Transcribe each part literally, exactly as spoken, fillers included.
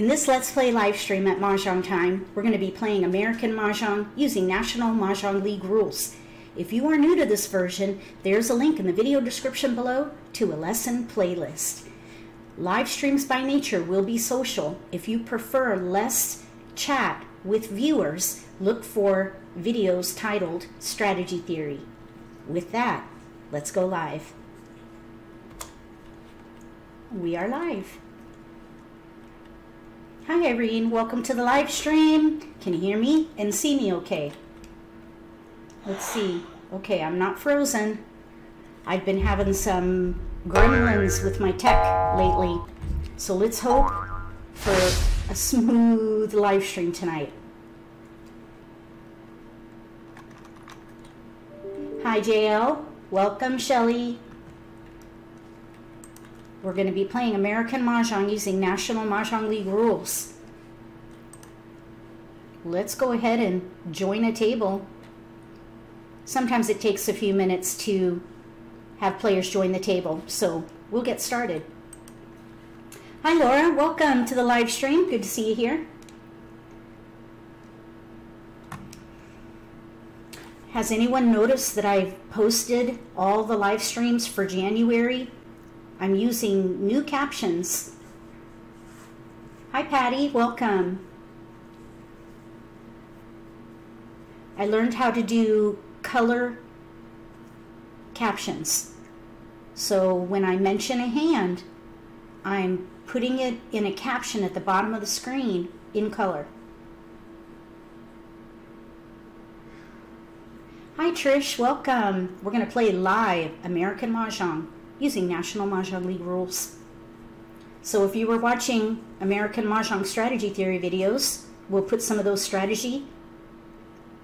In this Let's Play live stream at Mahjong Time, we're going to be playing American Mahjong using National Mah Jongg League rules. If you are new to this version, there's a link in the video description below to a lesson playlist. Live streams by nature will be social. If you prefer less chat with viewers, look for videos titled Strategy Theory. With that, let's go live. We are live. Hi Irene, welcome to the live stream. Can you hear me and see me okay? Let's see. Okay, I'm not frozen. I've been having some gremlins with my tech lately. So let's hope for a smooth live stream tonight. Hi J L, welcome Shelly. We're going to be playing American Mahjong using National Mahjong League rules. Let's go ahead and join a table. Sometimes it takes a few minutes to have players join the table, so we'll get started. Hi Laura, welcome to the live stream. Good to see you here. Has anyone noticed that I've posted all the live streams for January? I'm using new captions. Hi Patty, welcome. I learned how to do color captions. So when I mention a hand, I'm putting it in a caption at the bottom of the screen in color. Hi Trish, welcome. We're gonna play live American Mahjong using National Mahjong League rules. So if you were watching American Mahjong Strategy Theory videos, we'll put some of those strategy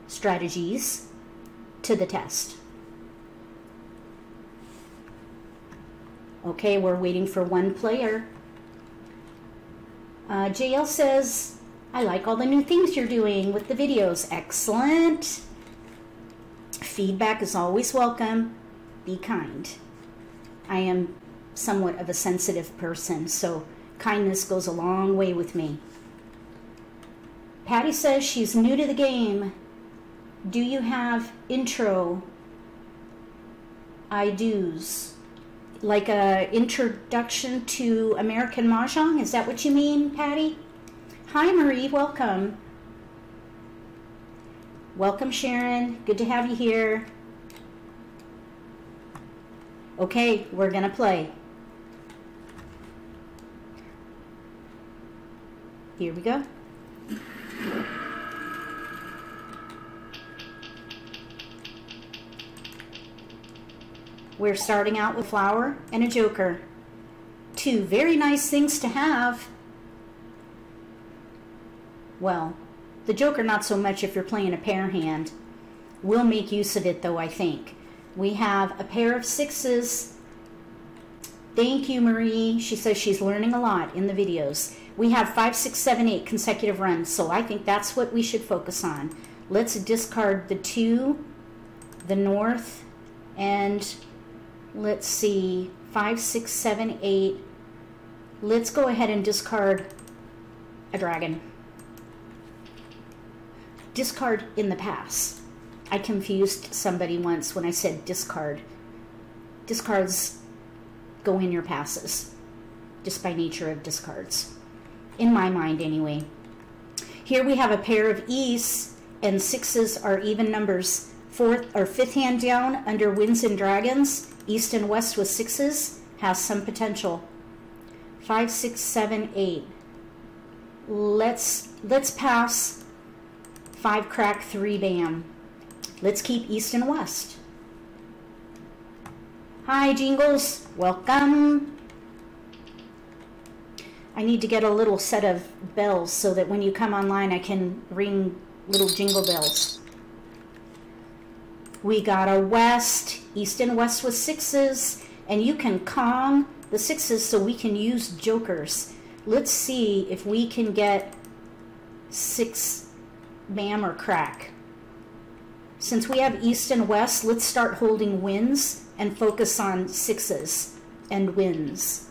strategies to the test. Okay, we're waiting for one player. Uh, J L says, I like all the new things you're doing with the videos. Excellent. Feedback is always welcome. Be kind. I am somewhat of a sensitive person, so kindness goes a long way with me. Patty says she's new to the game. Do you have intro? I do's. Like a introduction to American Mahjong? Is that what you mean, Patty? Hi, Marie. Welcome. Welcome, Sharon. Good to have you here. Okay, we're gonna play. Here we go. We're starting out with flower and a joker. Two very nice things to have. Well, the joker not so much if you're playing a pair hand. We'll make use of it though, I think. We have a pair of sixes. Thank you, Marie. She says she's learning a lot in the videos. We have five, six, seven, eight consecutive runs, so I think that's what we should focus on. Let's discard the two, the north, and let's see, five, six, seven, eight. Let's go ahead and discard a dragon. Discard in the pass. I confused somebody once when I said discard. Discards go in your passes, just by nature of discards. In my mind, anyway. Here we have a pair of E's, and sixes are even numbers. Fourth or fifth hand down under winds and dragons, east and west with sixes, has some potential. Five, six, seven, eight. Let's, let's pass. Five crack, three bam. Let's keep east and west. Hi, Jingles. Welcome. I need to get a little set of bells so that when you come online, I can ring little jingle bells. We got a west, east and west with sixes, and you can Kong the sixes so we can use jokers. Let's see if we can get six bam or crack. Since we have east and west, let's start holding wins and focus on sixes and wins.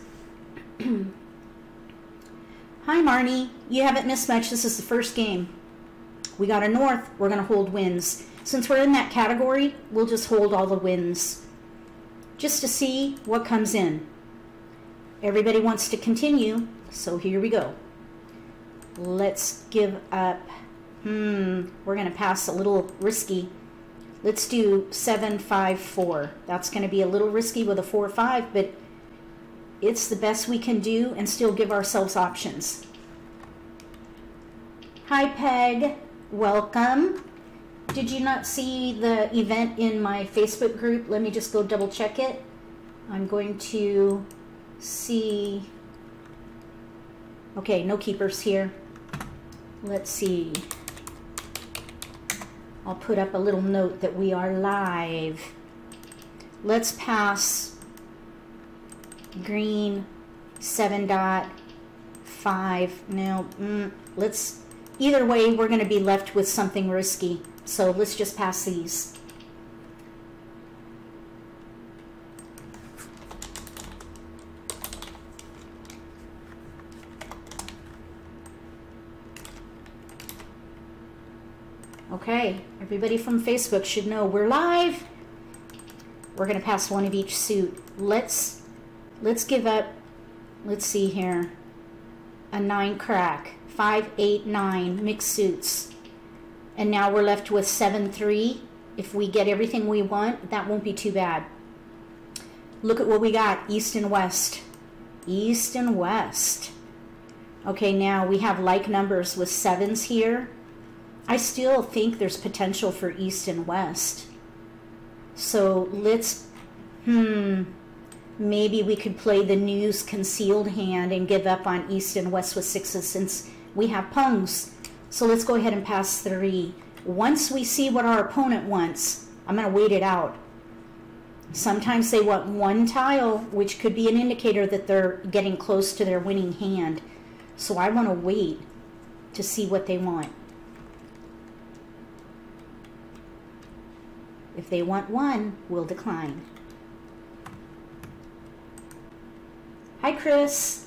Hi, Marnie. You haven't missed much. This is the first game. We got a north. We're going to hold wins. Since we're in that category, we'll just hold all the wins just to see what comes in. Everybody wants to continue, so here we go. Let's give up. Hmm, we're going to pass a little risky. Let's do seven five four. That's going to be a little risky with a four five, but it's the best we can do and still give ourselves options. Hi, Peg. Welcome. Did you not see the event in my Facebook group? Let me just go double check it. I'm going to see. Okay, no keepers here. Let's see. I'll put up a little note that we are live. Let's pass green seven dot five. Now, mm, let's, either way, we're going to be left with something risky. So let's just pass these. Okay, everybody from Facebook should know we're live. We're going to pass one of each suit. Let's let's give up, let's see here, a nine crack, five, eight, nine mixed suits. And now we're left with seven, three. If we get everything we want, that won't be too bad. Look at what we got, east and west. East and west. Okay, now we have like numbers with sevens here. I still think there's potential for east and west. So let's, hmm, maybe we could play the news concealed hand and give up on east and west with sixes since we have pungs. So let's go ahead and pass three. Once we see what our opponent wants, I'm going to wait it out. Sometimes they want one tile, which could be an indicator that they're getting close to their winning hand. So I want to wait to see what they want. If they want one, we'll decline. Hi, Chris.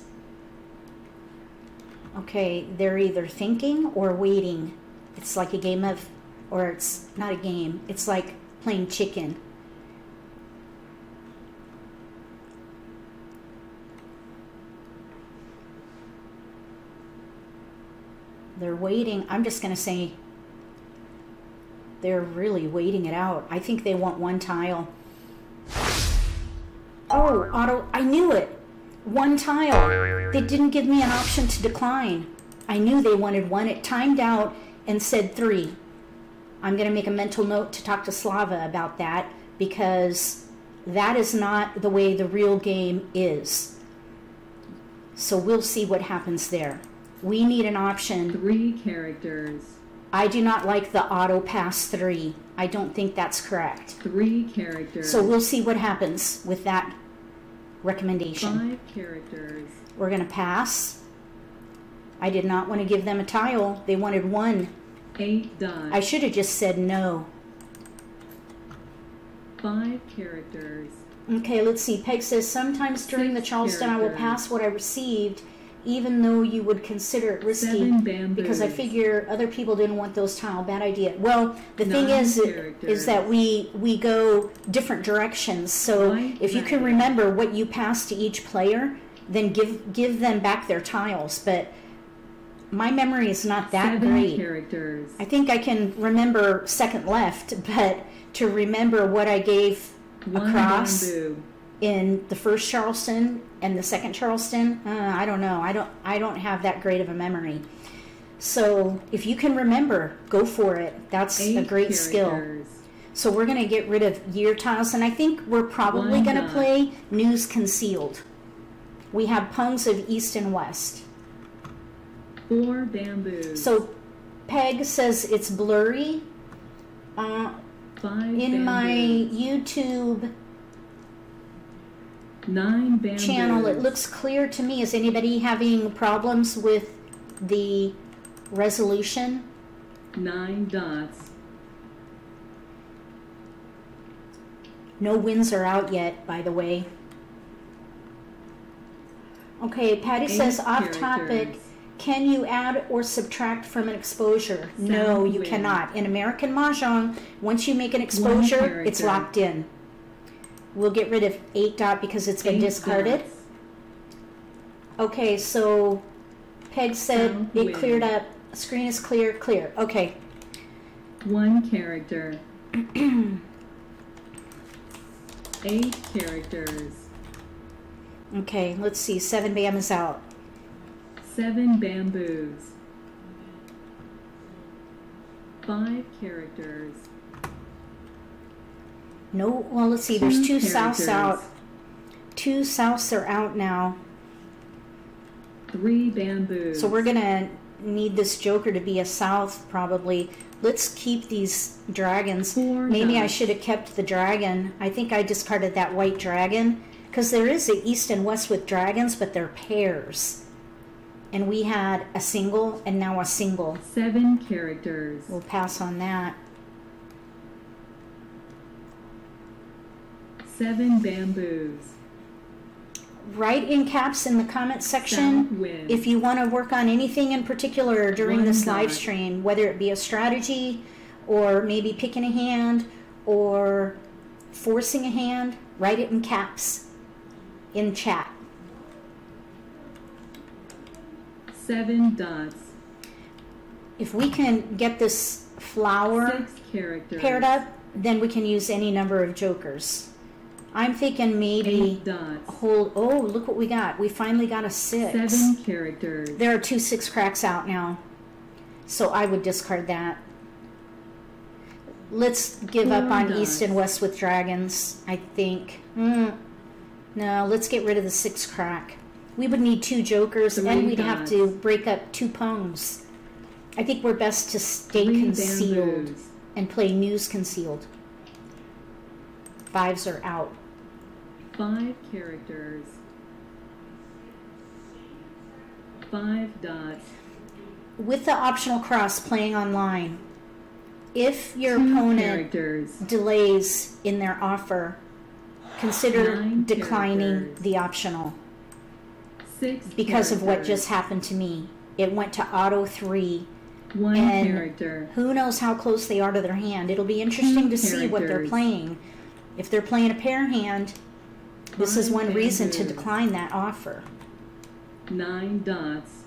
Okay, they're either thinking or waiting. It's like a game of, or it's not a game. It's like playing chicken. They're waiting. I'm just going to say they're really waiting it out. I think they want one tile. Oh, auto, I knew it. One tile. They didn't give me an option to decline. I knew they wanted one. It timed out and said three. I'm going to make a mental note to talk to Slava about that because that is not the way the real game is. So we'll see what happens there. We need an option. Three characters. I do not like the auto pass three. I don't think that's correct. Three characters. So we'll see what happens with that recommendation. Five characters. We're going to pass. I did not want to give them a tile. They wanted one. Eight dots. I should have just said no. Five characters. Okay, let's see. Peg says, sometimes during Six the Charleston characters. I will pass what I received, even though you would consider it risky because I figure other people didn't want those tile. Bad idea. Well, the Nine thing is is that we we go different directions. So Nine if you can remember what you pass to each player, then give give them back their tiles. But my memory is not that Seven great. Characters. I think I can remember second left, but to remember what I gave One across bamboo. in the first Charleston and the second Charleston, uh, I don't know. I don't I don't have that great of a memory. So if you can remember, go for it. That's Eight a great characters. skill. So we're going to get rid of year tiles, and I think we're probably going to play news concealed. We have pungs of east and west. Four bamboos. So Peg says it's blurry. Uh, Five in bamboos. my YouTube Nine bamboos. channel, it looks clear to me. Is anybody having problems with the resolution? Nine dots. No wins are out yet, by the way. Okay, Patty Eight says off characters. topic. Can you add or subtract from an exposure? Sounds no, you weird. cannot. In American Mahjong, once you make an exposure, it's locked in. We'll get rid of eight dot because it's been eight discarded. Dots. Okay, so Peg said Sounds it weird. cleared up. Screen is clear, clear. Okay. One character. Eight characters. Okay, let's see. Seven bam is out. Seven bamboos. Five characters. No, well, let's see. There's two souths out. Two souths are out now. Three bamboos. So we're going to need this joker to be a south, probably. Let's keep these dragons. Four Maybe dots. I should have kept the dragon. I think I discarded that white dragon. Because there is the east and west with dragons, but they're pairs. And we had a single and now a single. Seven characters. We'll pass on that. Seven bamboos. Write in caps in the comment section if you want to work on anything in particular during One this live dot. stream, whether it be a strategy or maybe picking a hand or forcing a hand. Write it in caps in chat. Seven dots. If we can get this flower paired up, then we can use any number of jokers. I'm thinking maybe hold. Oh, look what we got. We finally got a six. Seven characters. There are two six cracks out now, so I would discard that. Let's give Four up on dots. East and West with dragons, I think. Mm. No, let's get rid of the six crack. We would need two jokers, Three and we'd dots. have to break up two poems. I think we're best to stay Three concealed bamboos. and play news concealed. Fives are out. Five characters. Five dots. With the optional cross playing online, if your Two opponent characters. delays in their offer, consider Nine declining characters. the optional. Six because characters. of what just happened to me. It went to auto three. One and character. Who knows how close they are to their hand. It'll be interesting Two to characters. see what they're playing. If they're playing a pair hand, this Nine is one bamboos. reason to decline that offer. Nine dots.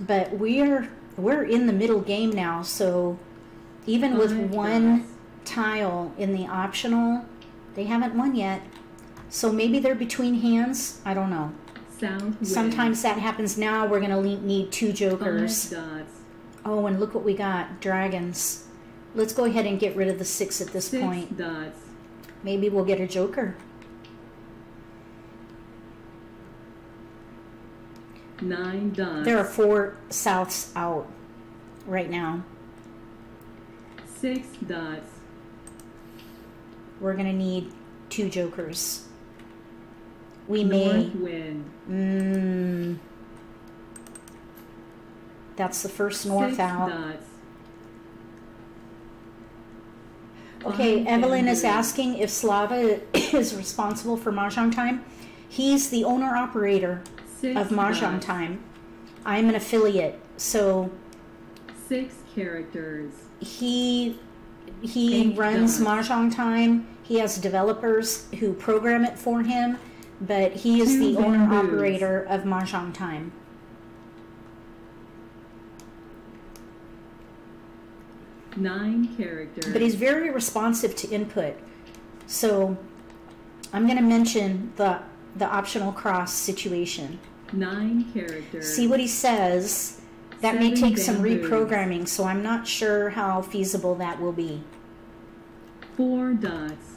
But we're we're in the middle game now, so even Five with one dots. tile in the optional, they haven't won yet. So maybe they're between hands. I don't know. Sound Sometimes that happens. Now we're going to need two jokers. Five dots. Oh, and look what we got. Dragons. Let's go ahead and get rid of the six at this six point. Dots. Maybe we'll get a joker. Nine dots. There are four souths out right now. Six dots. We're going to need two jokers. We North may. Wind. Mm, that's the first north six out. Dots. Okay, Evelyn is asking if Slava is responsible for Mahjong Time. He's the owner-operator of Mahjong Time. I'm an affiliate, so... Six characters. He he runs Mahjong Time. He has developers who program it for him, but he is the owner-operator of Mahjong Time. Nine characters. But he's very responsive to input. So I'm going to mention the, the optional cross situation. Nine characters. See what he says. That Seven may take bamboos. some reprogramming, so I'm not sure how feasible that will be. Four dots.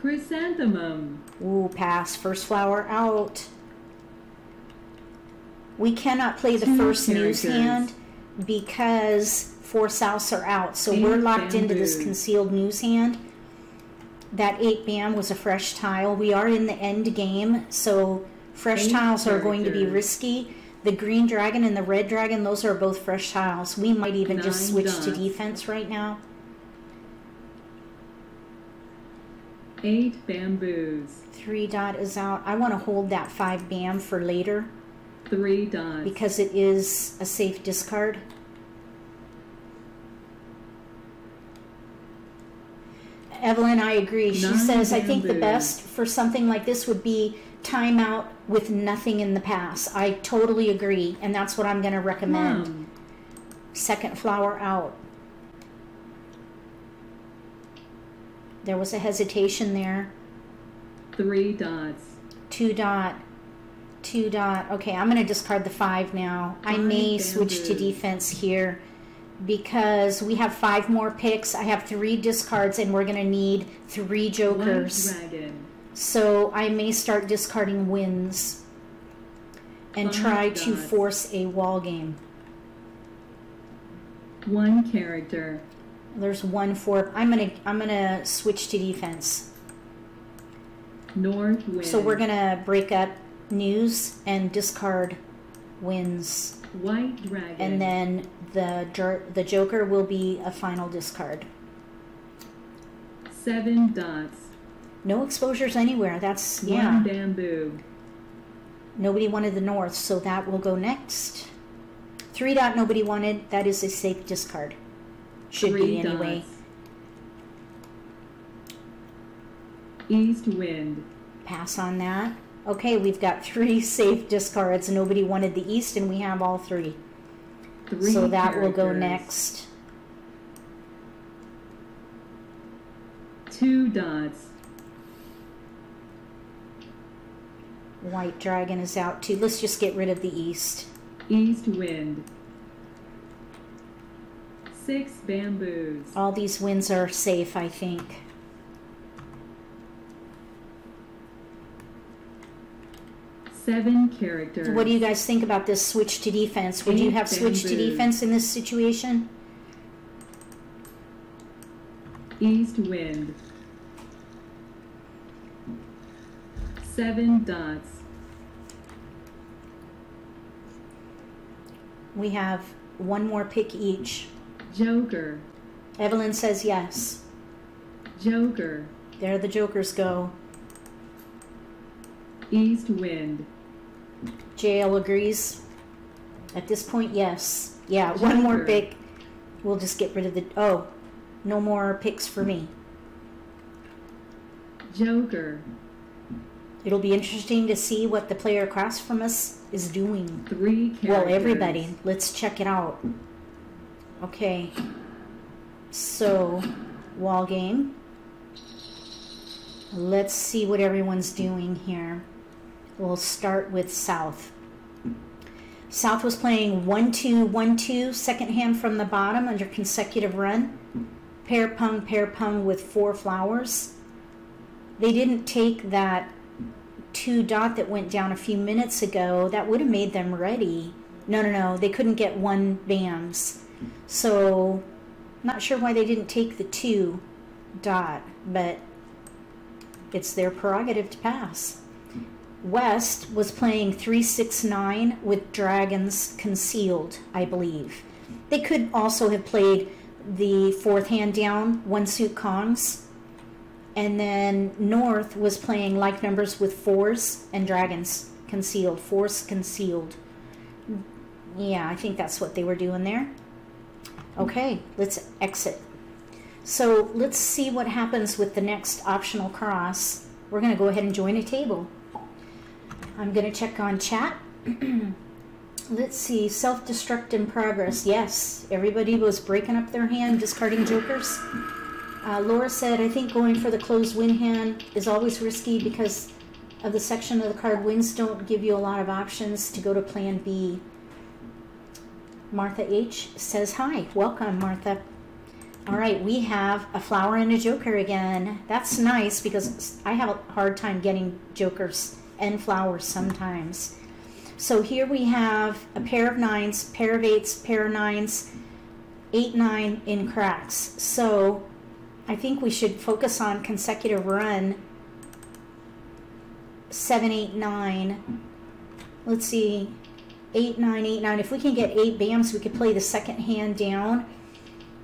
Chrysanthemum. Ooh, pass. First flower out. We cannot play the Two first characters. news hand because four souths are out. So eight we're locked bamboo. into this concealed news hand. That eight bam was a fresh tile. We are in the end game, so fresh eight tiles characters. are going to be risky. The green dragon and the red dragon, those are both fresh tiles. We might even Nine just switch dots. to defense right now. Eight bamboos. Three dot is out. I want to hold that five bam for later. Three dots. Because it is a safe discard. Evelyn, I agree. She Nine says, bamboos. I think the best for something like this would be timeout with nothing in the pass. I totally agree, and that's what I'm going to recommend. Wow. Second flower out. There was a hesitation there. Three dots. Two dot. Two dot. Okay, I'm going to discard the five now. I, I may switch to defense here because we have five more picks. I have three discards, and we're going to need three jokers. One dragon. So I may start discarding wins and Five try dots. to force a wall game. One character. There's one for. I'm gonna. I'm gonna switch to defense. North wins. So we're gonna break up news and discard wins. White dragon. And then the the joker will be a final discard. Seven dots. No exposures anywhere. That's one yeah. bamboo. Nobody wanted the north, so that will go next. Three dot. Nobody wanted. That is a safe discard. Should Three be anyway. Dots. East wind. Pass on that. Okay, we've got three safe discards. Nobody wanted the east, and we have all three. Three so that characters. will go next. Two dots. White dragon is out too. Let's just get rid of the east. East wind. Six bamboos. All these winds are safe, I think. Seven characters. What do you guys think about this switch to defense? Would Eight you have switched to defense in this situation? East wind. Seven dots. We have one more pick each. Joker. Evelyn says yes. Joker. There the jokers go. East wind. J L agrees. At this point, yes. Yeah, Joker. One more pick. We'll just get rid of the... Oh, no more picks for me. Joker. It'll be interesting to see what the player across from us is doing. Three characters. Well, everybody, let's check it out. Okay. So, wall game. Let's see what everyone's doing here. We'll start with South. South was playing one two, one two, second hand from the bottom under consecutive run. Pair pung, pair pung with four flowers. They didn't take that two dot that went down a few minutes ago. That would have made them ready. No, no, no. They couldn't get one bams. So, not sure why they didn't take the two dot, but it's their prerogative to pass. West was playing three six nine with dragons concealed, I believe. They could also have played the fourth hand down, one suit Kongs. And then North was playing like numbers with fours and dragons concealed. Fours concealed. Yeah, I think that's what they were doing there. Okay, let's exit. So let's see what happens with the next optional cross. We're going to go ahead and join a table. I'm going to check on chat. Let's see. Self-destruct in progress. Yes, everybody was breaking up their hand, discarding jokers. Uh, Laura said, I think going for the closed win hand is always risky because of the section of the card. Wins don't give you a lot of options to go to plan B. Martha H. says hi. Welcome, Martha. All right, we have a flower and a joker again. That's nice because I have a hard time getting jokers and flowers sometimes. So here we have a pair of nines, pair of eights, pair of nines, eight, nine in cracks. So... I think we should focus on consecutive run seven, eight, nine. Let's see, eight, nine, eight, nine. If we can get eight bams, we could play the second hand down.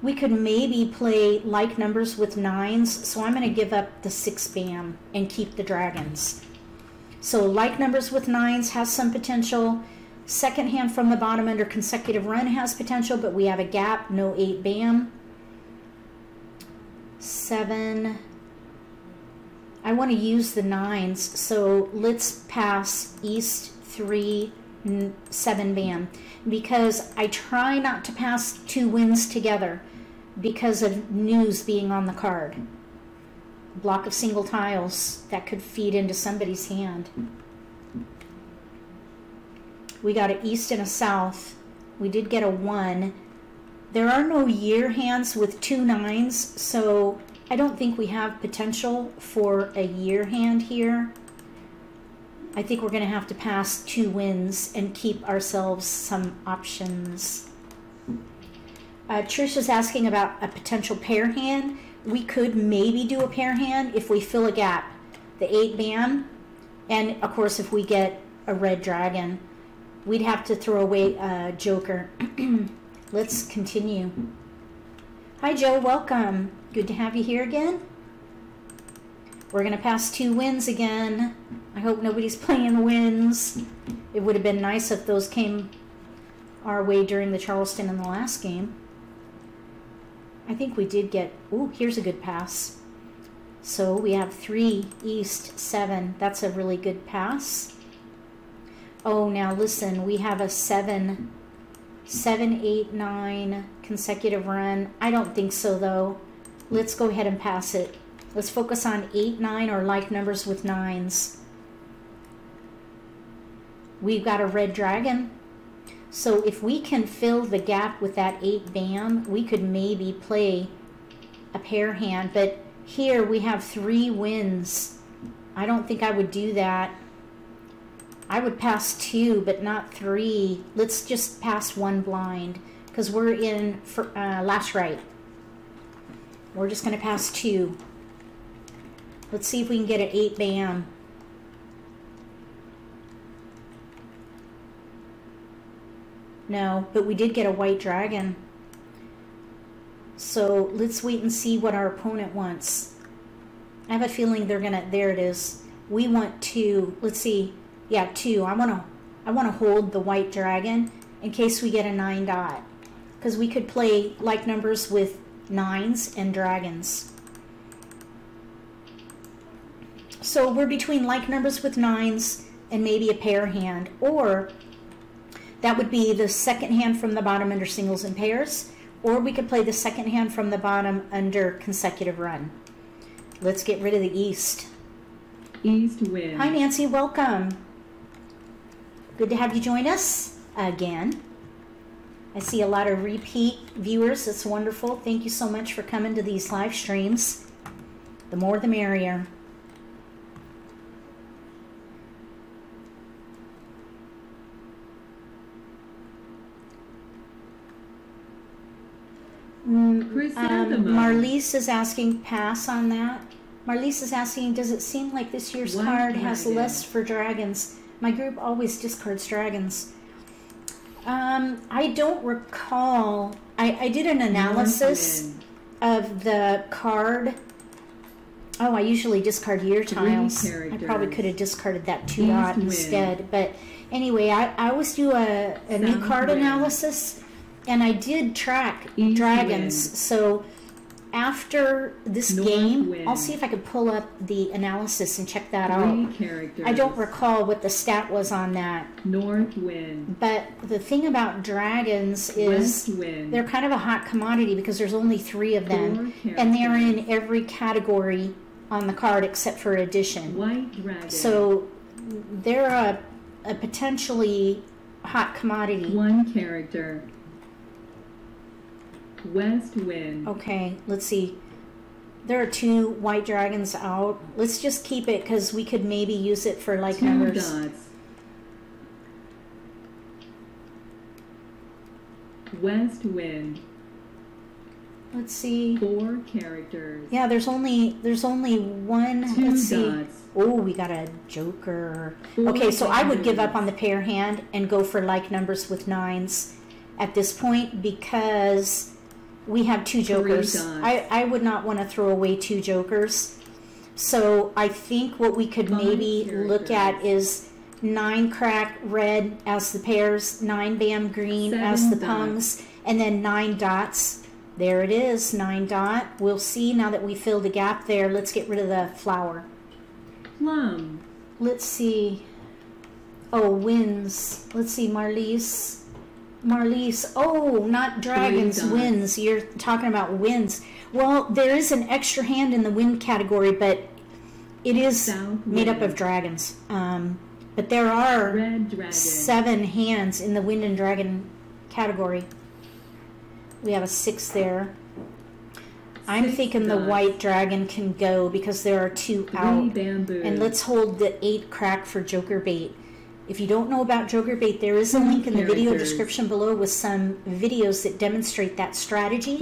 we could maybe play like numbers with nines, so I'm going to give up the six bam and keep the dragons. So like numbers with nines has some potential. Second hand from the bottom under consecutive run has potential, but we have a gap, no eight bam. Seven. I want to use the nines, so let's pass east three, seven bam, because I try not to pass two wins together because of news being on the card. A block of single tiles that could feed into somebody's hand. We got an east and a south. We did get a one. There are no year hands with two nines, so I don't think we have potential for a year hand here. I think we're going to have to pass two wins and keep ourselves some options. Uh, Trish is asking about a potential pair hand. We could maybe do a pair hand if we fill a gap. The eight bam, and of course if we get a red dragon, we'd have to throw away a joker. Let's continue. Hi Joe, welcome. Good to have you here again. We're going to pass two wins again. I hope nobody's playing wins. It would have been nice if those came our way during the Charleston in the last game. I think we did get, ooh, here's a good pass. So we have three, east, seven. That's a really good pass. Oh, now listen, we have a seven, seven, eight, nine consecutive run. I don't think so though. Let's go ahead and pass it. Let's focus on eight, nine, or like numbers with nines. We've got a red dragon. So if we can fill the gap with that eight bam, we could maybe play a pair hand. But here we have three wins. I don't think I would do that. I would pass two, but not three. Let's just pass one blind because we're in for, uh, last right. We're just going to pass two. Let's see if we can get an eight bam. No, but we did get a white dragon. So let's wait and see what our opponent wants. I have a feeling they're gonna, there it is. We want two, let's see. Yeah, two, I wanna, I wanna hold the white dragon in case we get a nine dot. Because we could play like numbers with nines and dragons. So we're between like numbers with nines and maybe a pair hand, or that would be the second hand from the bottom under singles and pairs, or we could play the second hand from the bottom under consecutive run. Let's get rid of the east. East win. Hi Nancy, welcome. Good to have you join us again. I see a lot of repeat viewers, it's wonderful. Thank you so much for coming to these live streams. The more the merrier. Um, Marlise is asking, pass on that. Marlise is asking, does it seem like this year's what card has less for dragons? My group always discards dragons. Um, I don't recall. I, I did an analysis of the card. Oh, I usually discard year tiles. I probably could have discarded that two dot instead. But anyway, I, I always do a, a new card win. analysis. And I did track East dragons, win. so after this North game, win. I'll see if I could pull up the analysis and check that Three out. Characters. I don't recall what the stat was on that. North win. But the thing about dragons is they're kind of a hot commodity because there's only three of them, and they're in every category on the card except for addition. White dragon. So they're a, a potentially hot commodity. One character. West win. Okay, let's see. There are two white dragons out. Let's just keep it because we could maybe use it for like two numbers. Dots. West win. Let's see. Four characters. Yeah, there's only there's only one. Two let's dots. See. Oh, we got a joker. Four okay, so characters. I would give up on the pair hand and go for like numbers with nines at this point because we have two jokers. I, I would not want to throw away two jokers. So I think what we could Nine maybe characters. look at is nine crack red as the pairs, nine bam green Seven as the pungs, dots. and then nine dots. There it is, nine dot. We'll see now that we fill the gap there. Let's get rid of the flower. Plum. Let's see. Oh, wins. Let's see, Marlise. Marlise. Oh, not dragons, wins. You're talking about wins. Well, there is an extra hand in the win category, but it is so, made up of dragons. Um, but there are seven hands in the wind and dragon category. We have a six there. I'm six thinking dots. The white dragon can go because there are two Three out. Bamboo. And let's hold the eight crack for Joker Bait. If you don't know about Joker Bait, there is a link in the characters. video description below with some videos that demonstrate that strategy,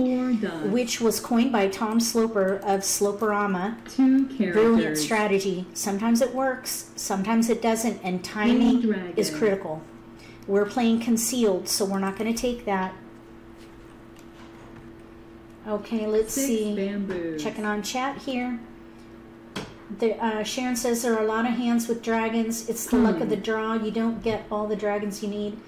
which was coined by Tom Sloper of Sloperama. Two characters. Brilliant strategy. Sometimes it works, sometimes it doesn't, and timing is critical. We're playing concealed, so we're not going to take that. Okay, let's Six see. Bamboos. Checking on chat here. The, uh, Sharon says there are a lot of hands with dragons. It's the hmm. luck of the draw. You don't get all the dragons you need.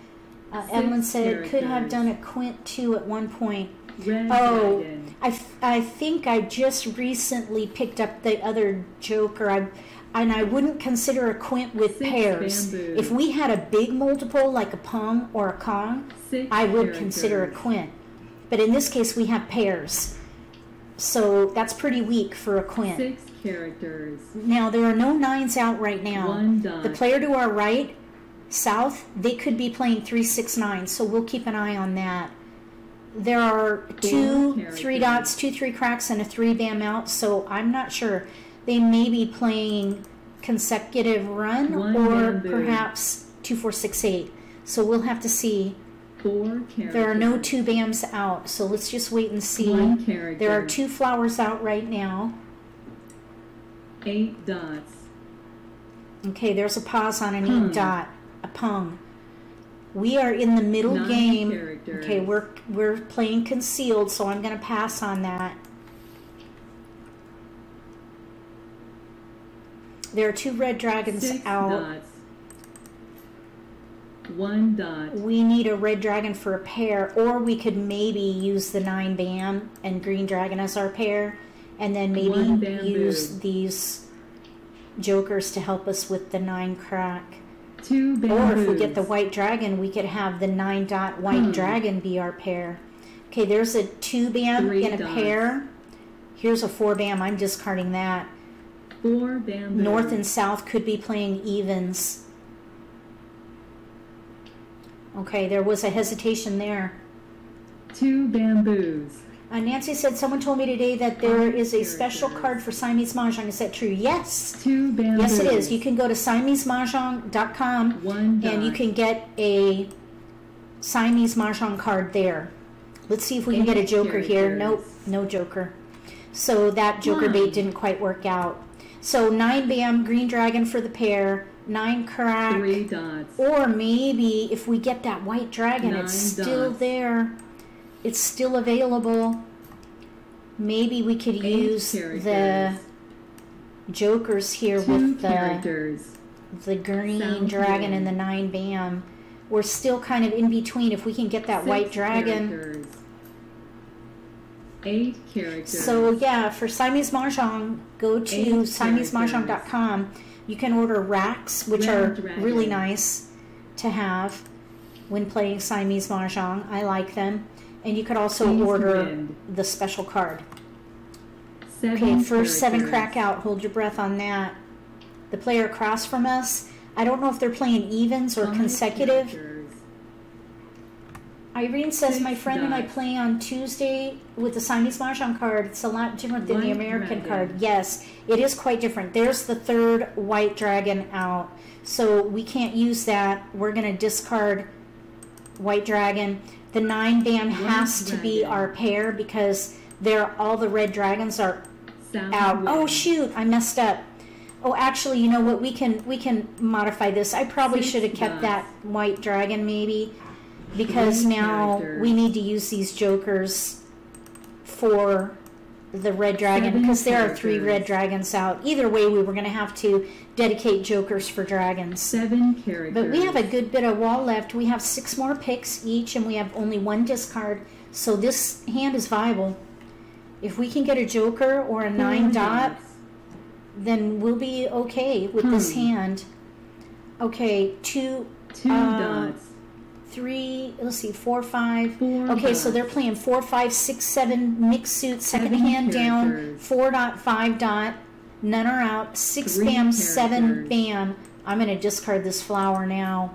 Uh, Evelyn said characters. could have done a quint too at one point. Red oh, dragon. I I think I just recently picked up the other joker. I and I wouldn't consider a quint with Six pairs. Bamboos. If we had a big multiple like a pung or a kong, Six I would characters. consider a quint. But in this case, we have pairs. So that's pretty weak for a quint. Six characters. Now, there are no nines out right now. One dot. The player to our right, south, they could be playing three, six, nine. So we'll keep an eye on that. There are two, Four three dots, two, three cracks, and a three bam out. So I'm not sure. They may be playing consecutive run One or bamboo. perhaps two, four, six, eight. So we'll have to see. There are no two bams out, so let's just wait and see. One character. There are two flowers out right now. Eight dots. Okay, there's a pause on an pung. eight dot, a pung. We are in the middle Nine game. Characters. Okay, we're we're playing concealed, so I'm going to pass on that. There are two red dragons Six out. Dots. One dot. We need a red dragon for a pair, or we could maybe use the nine bam and green dragon as our pair, and then maybe use these jokers to help us with the nine crack. Two bamboos. Or if we get the white dragon, we could have the nine dot white hmm. dragon be our pair. Okay, there's a two bam Three and a dots. pair. Here's a four bam. I'm discarding that. Four bamboos. North and south could be playing evens. Okay, there was a hesitation there. Two bamboos. Uh, Nancy said, someone told me today that there is a special card for Siamese Mahjong. Is that true? Yes. Two bamboos. Yes, it is. You can go to siamese mahjong dot com and you can get a Siamese Mahjong card there. Let's see if we can get a joker here. Nope, no joker. So that joker bait didn't quite work out. So nine bam, green dragon for the pair. Nine crack, Three dots. Or maybe if we get that white dragon, Nine it's still dots. there. It's still available. Maybe we could Eight use characters. the jokers here Two with the, characters. the green Sound dragon green. and the nine bam. We're still kind of in between. If we can get that Six white dragon. Characters. Eight characters. So yeah, for Siamese Mahjong, go to siamese mahjong dot com. You can order racks, which Red are dragon. really nice to have when playing Siamese Mahjong. I like them. And you could also Please order win. the special card. Seven okay, first characters. seven crack out. Hold your breath on that. The player across from us. I don't know if they're playing evens or Five consecutive. Characters. Irene says, Six my friend dots. and I play on Tuesday with the Siamese Mahjong card. It's a lot different than One the American dragon. card. Yes, it is quite different. There's the third white dragon out. So we can't use that. We're going to discard white dragon. The nine bam has to be our pair because they're, all the red dragons are Sound out. Weird. Oh, shoot, I messed up. Oh, actually, you know what? We can, we can modify this. I probably should have kept dots. that white dragon maybe. Because now we need to use these jokers for the Red Dragon, because there are three Red Dragons out. Either way, we were going to have to dedicate Jokers for Dragons. Seven characters. But we have a good bit of wall left. We have six more picks each, and we have only one discard. So this hand is viable. If we can get a Joker or a nine dot, then we'll be okay with hmm. this hand. Okay, two, two uh, dots. Three, let's see, four, five. Four okay, dots. So they're playing four, five, six, seven, mixed suit, second seven hand characters. Down, four dot, five dot, none are out, six Three bam, characters. Seven bam. I'm going to discard this flower now.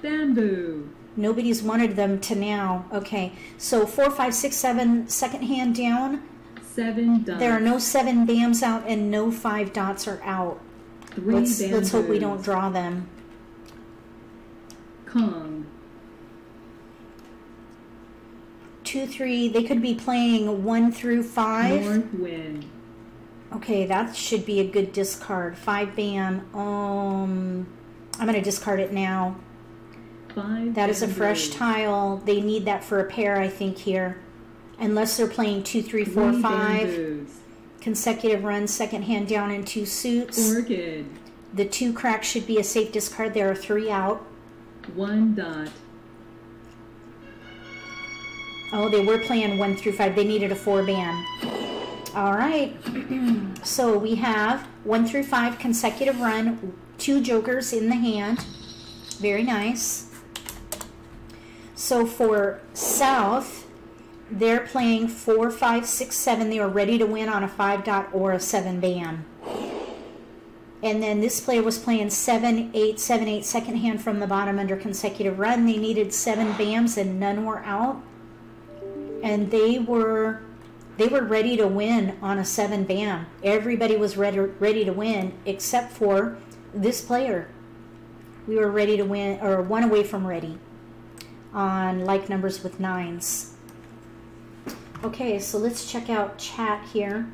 Bamboo. Nobody's wanted them to now. Okay, so four, five, six, seven, second hand down. Seven dots. There are no seven bams out and no five dots are out. Three let's, bamboos. Let's hope we don't draw them. Kong. Two, three. They could be playing one through five. North wind. Okay, that should be a good discard. Five bam. Um, I'm gonna discard it now. Five. That is a fresh tile. They need that for a pair, I think here, unless they're playing two, three, four, Three five. Bamboos. Consecutive runs, second hand down, and two suits. Orchid. The two cracks should be a safe discard. There are three out. One dot. Oh, they were playing one through five. They needed a four band. All right. So we have one through five consecutive run, two jokers in the hand. Very nice. So for South, they're playing four, five, six, seven. They are ready to win on a five dot or a seven band. And then this player was playing seven, eight, seven, eight, second hand from the bottom under consecutive run. They needed seven bams and none were out. And they were they were ready to win on a seven bam. Everybody was ready ready to win except for this player. We were ready to win, or one away from ready on like numbers with nines. Okay, so let's check out chat here.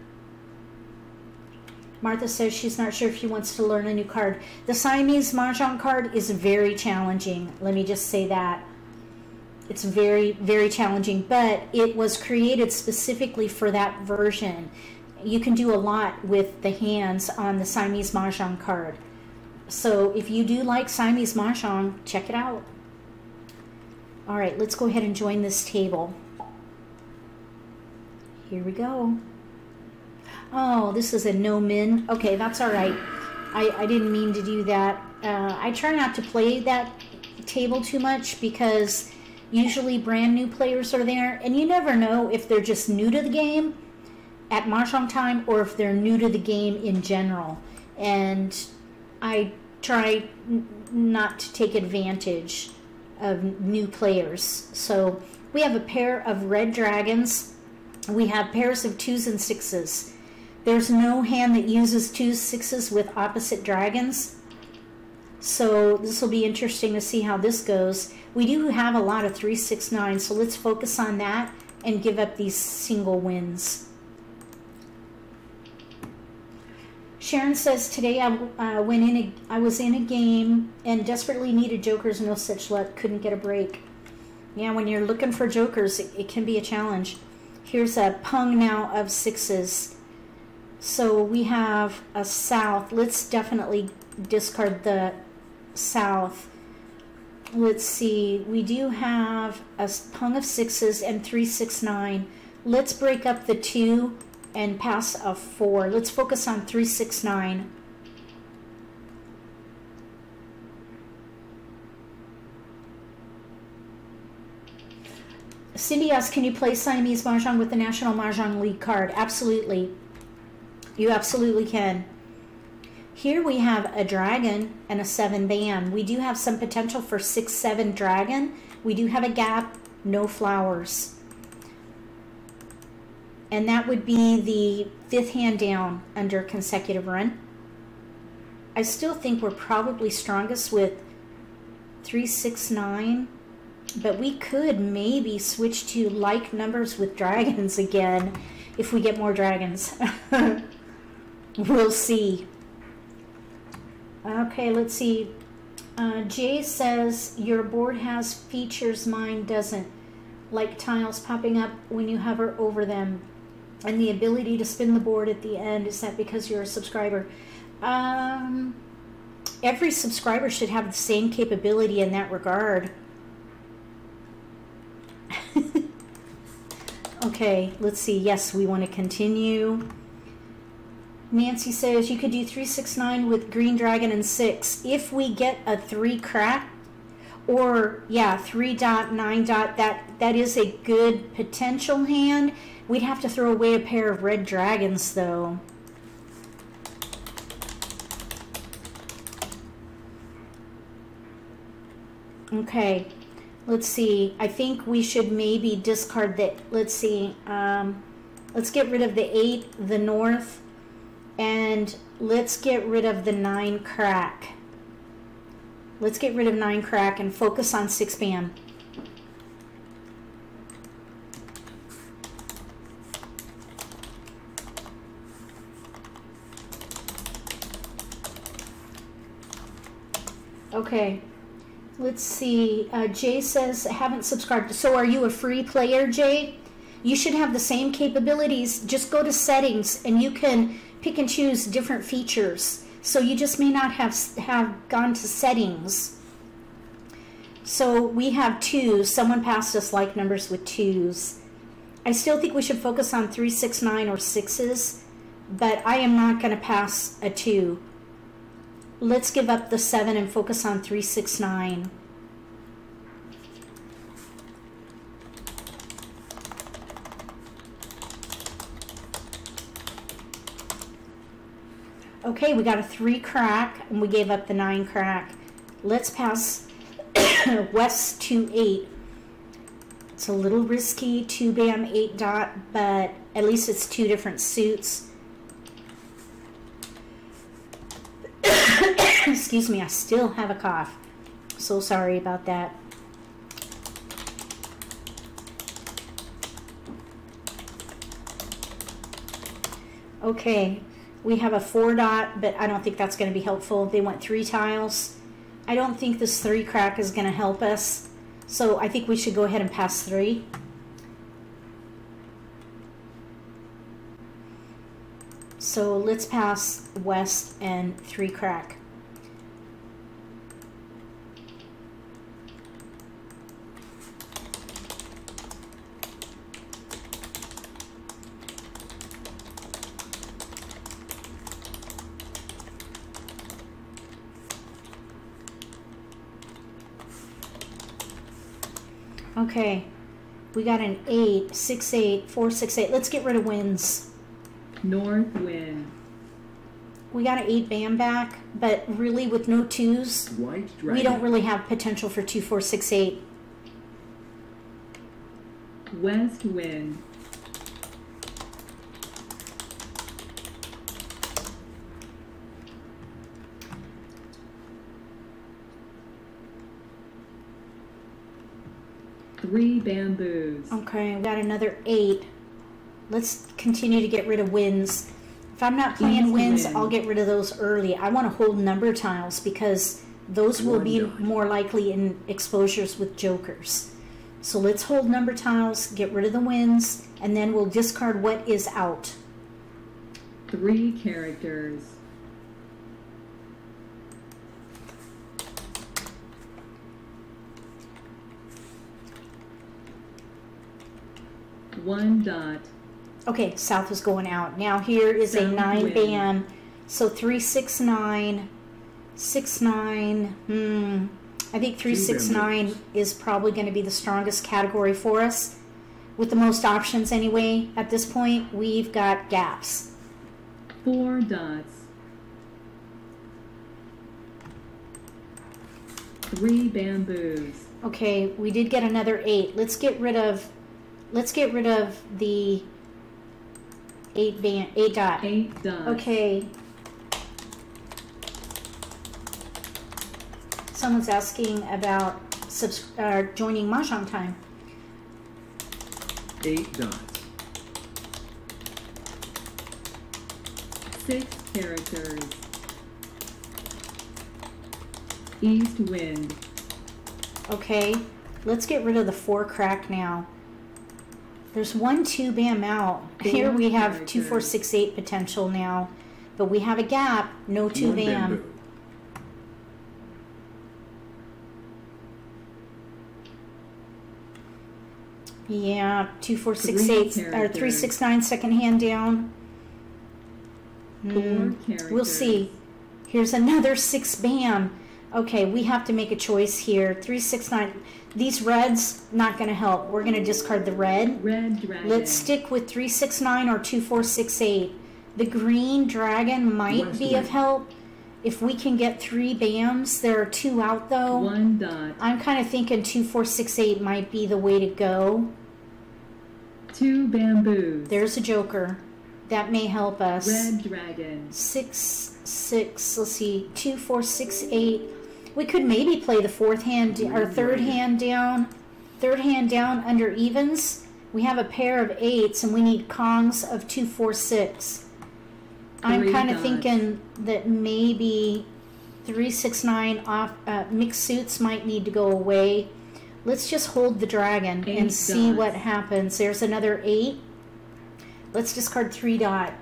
Martha says she's not sure if she wants to learn a new card. The Siamese Mahjong card is very challenging. Let me just say that. It's very, very challenging, but it was created specifically for that version. You can do a lot with the hands on the Siamese Mahjong card. So if you do like Siamese Mahjong, check it out. All right, let's go ahead and join this table. Here we go. Oh, this is a no min. Okay, that's all right. I, I didn't mean to do that. Uh, I try not to play that table too much because usually brand new players are there, and you never know if they're just new to the game at Mahjong Time or if they're new to the game in general. And I try not to take advantage of new players. So we have a pair of red dragons. We have pairs of twos and sixes. There's no hand that uses twos, sixes with opposite dragons. So this will be interesting to see how this goes. We do have a lot of three, six, nine, so let's focus on that and give up these single wins. Sharon says, today I uh, went in. A, I was in a game and desperately needed jokers, no such luck, couldn't get a break. Yeah, when you're looking for jokers, it, it can be a challenge. Here's a pung now of sixes. So we have a south. Let's definitely discard the south. Let's see, we do have a pung of sixes and three six nine. Let's break up the two and pass a four. Let's focus on three six nine. Cindy asks, can you play Siamese Mahjong with the National Mahjong League card? Absolutely. You absolutely can. Here we have a dragon and a seven bam. We do have some potential for six, seven dragon. We do have a gap, no flowers. And that would be the fifth hand down under consecutive run. I still think we're probably strongest with three, six, nine, but we could maybe switch to like numbers with dragons again if we get more dragons. We'll see. Okay, let's see. Uh, Jay says, your board has features, mine doesn't. Like tiles popping up when you hover over them. and the ability to spin the board at the end, is that because you're a subscriber? Um, every subscriber should have the same capability in that regard. Okay, let's see. Yes, we want to continue. Nancy says, you could do three six nine with Green Dragon and six. If we get a three crack, or, yeah, three dot nine dot, that, that is a good potential hand. We'd have to throw away a pair of red dragons, though. Okay, let's see. I think we should maybe discard that. Let's see. Um, let's get rid of the eight, the north, and let's get rid of the nine crack. Let's get rid of nine crack and focus on six bam. Okay. Let's see. Uh, Jay says, I haven't subscribed. So are you a free player, Jay? You should have the same capabilities. Just go to settings and you can pick and choose different features. So you just may not have, have gone to settings. So we have twos. Someone passed us like numbers with twos. I still think we should focus on three, six, nine, or sixes, but I am not going to pass a two. Let's give up the seven and focus on three, six, nine. Okay, we got a three crack and we gave up the nine crack. Let's pass West to eight. It's a little risky, two bam, eight dot, but at least it's two different suits. Excuse me, I still have a cough. So sorry about that. Okay, we have a four dot, but I don't think that's going to be helpful. They want three tiles. I don't think this three crack is going to help us. So I think we should go ahead and pass three. So let's pass West and three crack. Okay, we got an eight, six, eight, four, six, eight. Let's get rid of winds. North wind. We got an eight bam back, but really with no twos, white dragon. We don't really have potential for two, four, six, eight. West wind. Three bamboos. Okay, we got another eight. Let's continue to get rid of wins. If I'm not playing wins, I'll get rid of those early. I want to hold number tiles because those will be more likely in exposures with jokers. So let's hold number tiles, get rid of the wins, and then we'll discard what is out. Three characters. One dot. Okay, south is going out. Now here is South a nine win. Bam. So three, six, nine, six, nine. Hmm. I think three, Two six, bamboos. nine is probably going to be the strongest category for us, with the most options anyway. At this point, we've got gaps. Four dots. Three bamboos. Okay, we did get another eight. Let's get rid of. Let's get rid of the eight band, eight dot. Eight dot. Okay. Someone's asking about subs uh, joining Mahjong Time. Eight dots. Six characters. East wind. Okay. Let's get rid of the four crack now. There's one two bam out. Bam. Here we have right two four six eight potential now, but we have a gap. No two one bam. bam yeah, two four six three eight characters. Or three six nine second hand down. Mm, we'll see. Here's another six bam. Okay, we have to make a choice here. Three, six, nine. These reds, not going to help. We're going to discard the red. Red dragon. Let's stick with three, six, nine or two, four, six, eight. The green dragon might What's be right? of help if we can get three bams. There are two out though. One dot. I'm kind of thinking two, four, six, eight might be the way to go. Two bamboos. There's a joker. That may help us. Red dragon. Six, six. Let's see. Two, four, six, eight. We could maybe play the fourth hand or third hand down, third hand down under evens. We have a pair of eights and we need Kongs of two, four, six. I'm kind of thinking that maybe three, six, nine off uh, mixed suits might need to go away. Let's just hold the dragon eight and see dots. What happens. There's another eight. Let's discard three dot.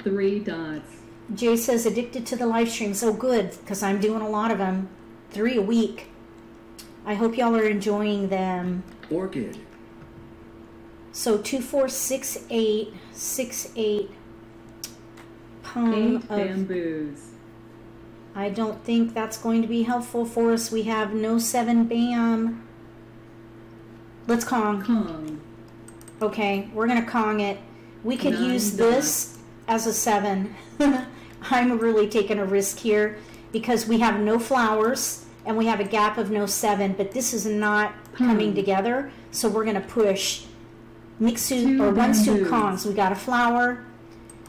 Three dots. Jay says addicted to the live streams. Oh, good, because I'm doing a lot of them. Three a week. I hope y'all are enjoying them. Orchid. So two, four, six, eight, six, eight. Pong eight of, bamboos. I don't think that's going to be helpful for us. We have no seven bam. Let's Kong. Kong. Okay, we're gonna Kong it. We could Nine use dots. This as a seven. I'm really taking a risk here because we have no flowers and we have a gap of no seven, but this is not hmm. coming together, so we're going to push mixed suit or one suit Kongs. We got a flower.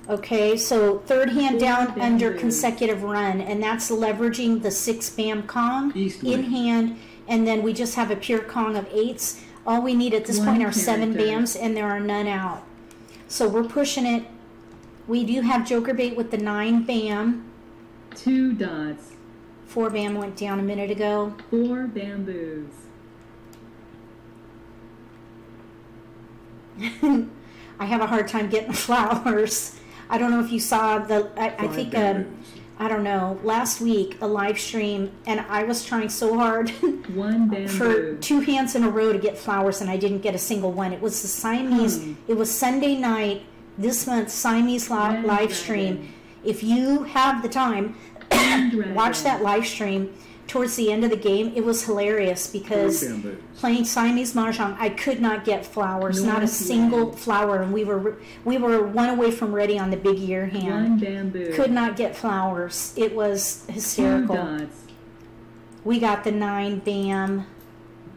Okay, so third hand Four down bamboos. Under consecutive run, and that's leveraging the six bam Kong Eastward. In hand, and then we just have a pure Kong of eights. All we need at this one point are character. Seven bams, and there are none out. So we're pushing it. We do have joker bait with the nine bam. Two dots. Four bam went down a minute ago. Four bamboos. I have a hard time getting flowers. I don't know if you saw the, I, I think, a, I don't know, last week a live stream, and I was trying so hard one bamboo. For two hands in a row to get flowers, and I didn't get a single one. It was the Siamese, hmm. it was Sunday night. This month's Siamese live dragon. Stream. If you have the time, watch that live stream. Towards the end of the game, it was hilarious because playing Siamese Mahjong, I could not get flowers, no not a single hand. Flower. And we were we were one away from ready on the big ear hand. One bamboo. Could not get flowers. It was hysterical. Two dots. We got the nine bam.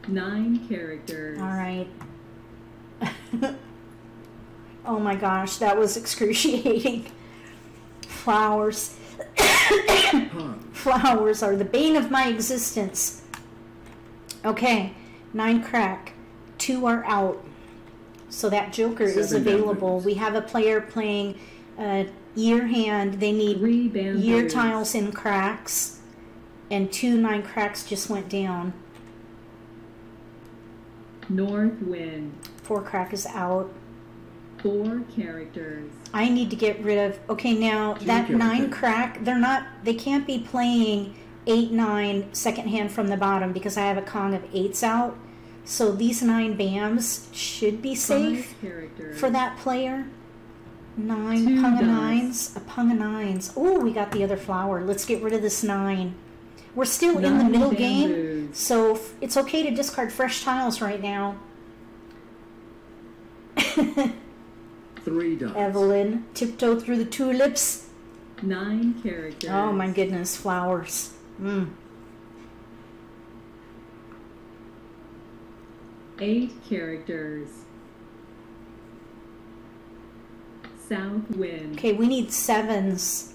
Nine characters. All right. Oh my gosh, that was excruciating. Flowers. Flowers are the bane of my existence. Okay, nine crack. Two are out. So that joker Seven is available. Numbers. We have a player playing uh, ear hand. They need ear tiles in cracks. And two nine cracks just went down. North wind. Four crack is out. Four characters. I need to get rid of. Okay, now Two that characters. Nine crack. They're not. They can't be playing eight nine second hand from the bottom because I have a Kong of eights out. So these nine bams should be safe for that player. Nine Two pung of nines. A pung of nines. Oh, we got the other flower. Let's get rid of this nine. We're still nine in the middle bamboos. Game, so it's okay to discard fresh tiles right now. Three dots. Evelyn, tiptoe through the tulips. Nine characters. Oh my goodness, flowers. Mm. Eight characters. South wind. Okay, we need sevens.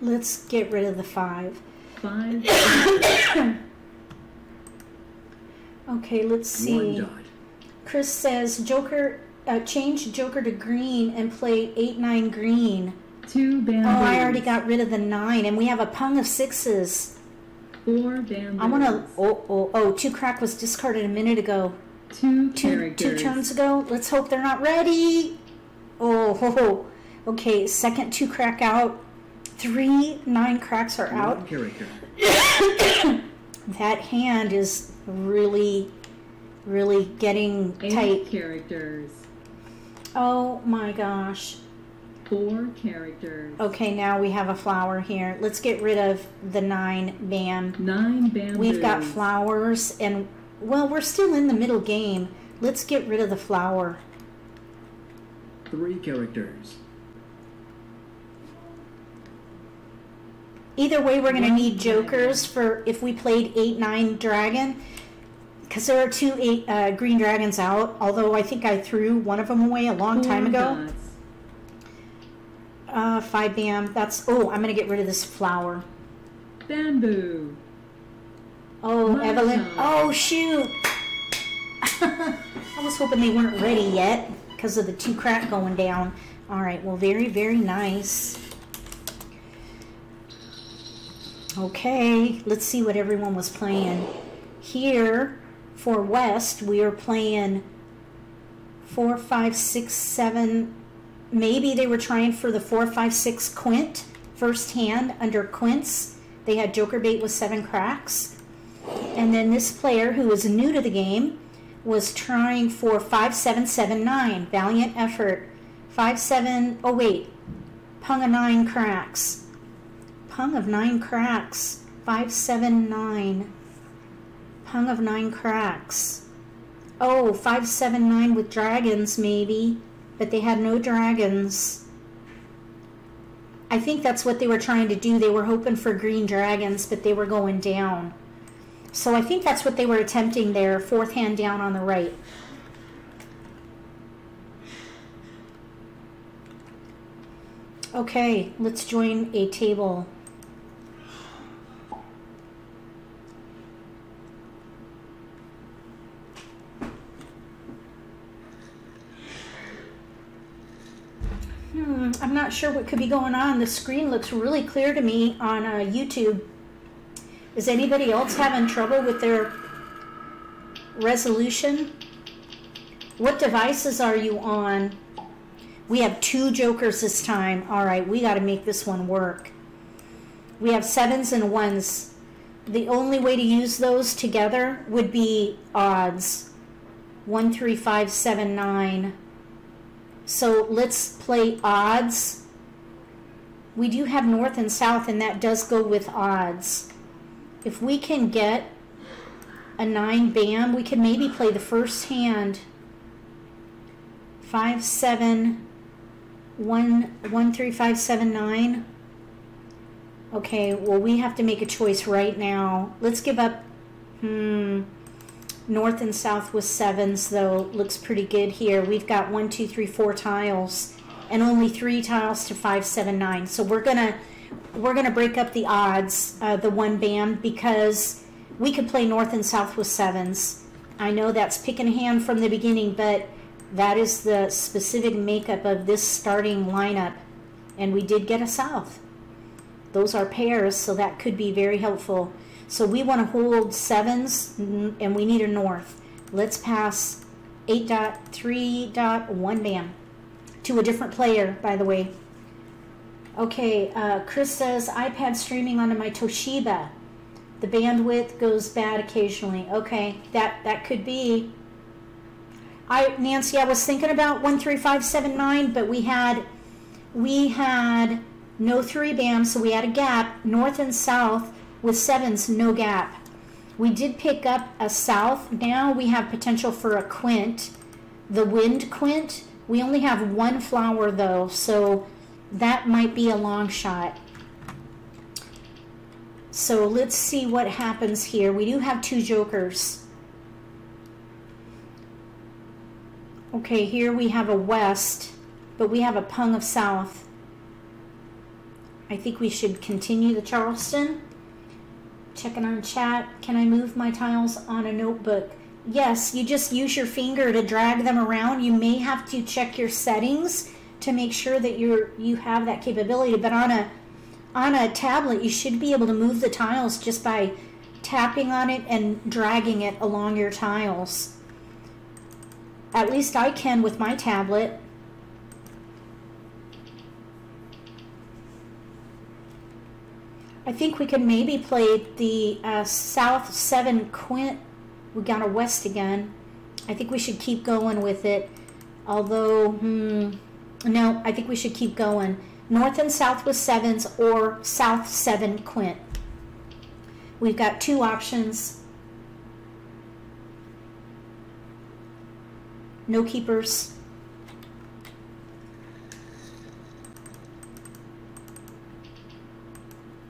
Let's get rid of the five. Five. Okay, let's see. One dot. Chris says, Joker... Uh, change joker to green and play eight nine green. Two bamboos. Oh, I already got rid of the nine, and we have a pung of sixes. Four bamboos. I want to... Oh, oh, oh, two crack was discarded a minute ago. two characters. Two, two turns ago. Let's hope they're not ready. Oh, ho, ho. Okay, second two crack out. Three, nine cracks are out. Here we go. That hand is really, really getting Eight tight. Eight characters. Oh my gosh. Four characters. Okay, now we have a flower here. Let's get rid of the nine bam. Nine bam. We've got flowers, and, well, we're still in the middle game. Let's get rid of the flower. Three characters. Either way, we're going to need jokers for if we played eight nine dragon, because there are two eight, uh, green dragons out, although I think I threw one of them away a long time ago. Uh, five bam. That's, oh, I'm going to get rid of this flower. Bamboo. Oh, Mahjong. Evelyn. Oh, shoot. I was hoping they weren't ready yet because of the two crack going down. All right, well, very, very nice. Okay, let's see what everyone was playing. Here, for West, we are playing four, five, six, seven. Maybe they were trying for the four, five, six quint, first hand under quints. They had joker bait with seven cracks. And then this player, who is new to the game, was trying for five, seven, seven, nine. Valiant effort. Five, seven, oh wait, pung of nine cracks. Pung of nine cracks. five seven nine. Pung of nine cracks. Oh, five seven nine with dragons maybe, but they had no dragons. I think that's what they were trying to do. They were hoping for green dragons, but they were going down. So I think that's what they were attempting there. Fourth hand down on the right. Okay, let's join a table. Hmm, I'm not sure what could be going on. The screen looks really clear to me on uh, YouTube. Is anybody else having trouble with their resolution? What devices are you on? We have two jokers this time. All right, we got to make this one work. We have sevens and ones. The only way to use those together would be odds. One, three, five, seven, nine. So let's play odds. We do have north and south, and that does go with odds. If we can get a nine bam, we can maybe play the first hand. Five, seven, one, one, three, five, seven, nine. Okay, well, we have to make a choice right now. Let's give up. Hmm. North and south with sevens, though, looks pretty good here. We've got one, two, three, four tiles, and only three tiles to five, seven, nine. So we're gonna we're gonna break up the odds, uh, the one bam, because we could play north and south with sevens. I know that's pick and hand from the beginning, but that is the specific makeup of this starting lineup, and we did get a south. Those are pairs, so that could be very helpful. So we want to hold sevens, and we need a north. Let's pass eight dot three dot one bam to a different player, by the way. Okay, uh, Chris says, iPad streaming onto my Toshiba. The bandwidth goes bad occasionally. Okay, that, that could be. I, Nancy, I was thinking about one three five seven nine, but we had, we had no three bam, so we had a gap, north and south, with sevens, no gap. We did pick up a south. Now we have potential for a quint, the wind quint. We only have one flower though, so that might be a long shot. So let's see what happens here. We do have two jokers. Okay, here we have a west, but we have a pung of south. I think we should continue the Charleston. Checking on chat. Can I move my tiles on a notebook? Yes, you just use your finger to drag them around. You may have to check your settings to make sure that you're you have that capability, but on a on a tablet you should be able to move the tiles just by tapping on it and dragging it along your tiles. At least I can with my tablet. I think we could maybe play the uh, South seven Quint. We got a West again. I think we should keep going with it. Although, hmm, no, I think we should keep going. North and South with sevens or South seven Quint. We've got two options. No keepers.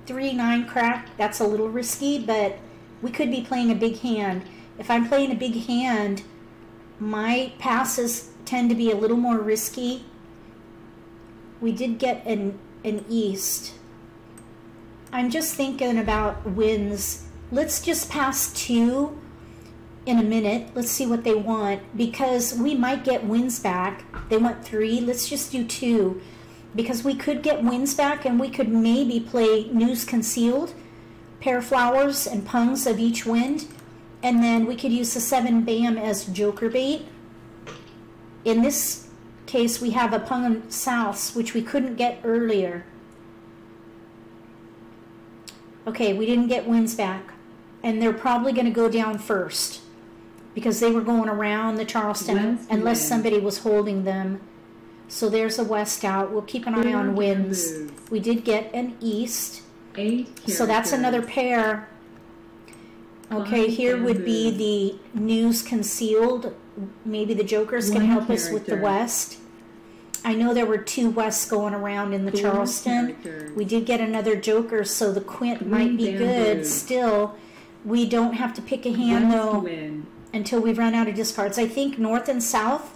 three nine crack, that's a little risky, but we could be playing a big hand. If I'm playing a big hand, my passes tend to be a little more risky. We did get an, an East. I'm just thinking about wins. Let's just pass two in a minute. Let's see what they want, because we might get wins back. They want three. Let's just do two, because we could get wins back, and we could maybe play News Concealed, pair flowers and pungs of each wind, and then we could use the seven bam as joker bait. In this case, we have a pung and souths, which we couldn't get earlier. Okay, we didn't get wins back, and they're probably going to go down first because they were going around the Charleston West, unless man. somebody was holding them. So there's a West out. We'll keep an eye on wins. We did get an East. Eight so that's another pair. Okay, Five here would be the News Concealed. Maybe the Jokers One can help character. us with the West. I know there were two Wests going around in the Four Charleston. Characters. We did get another Joker, so the Quint Green might be good blues. still. We don't have to pick a hand, West though, win. until we run out of discards. I think North and South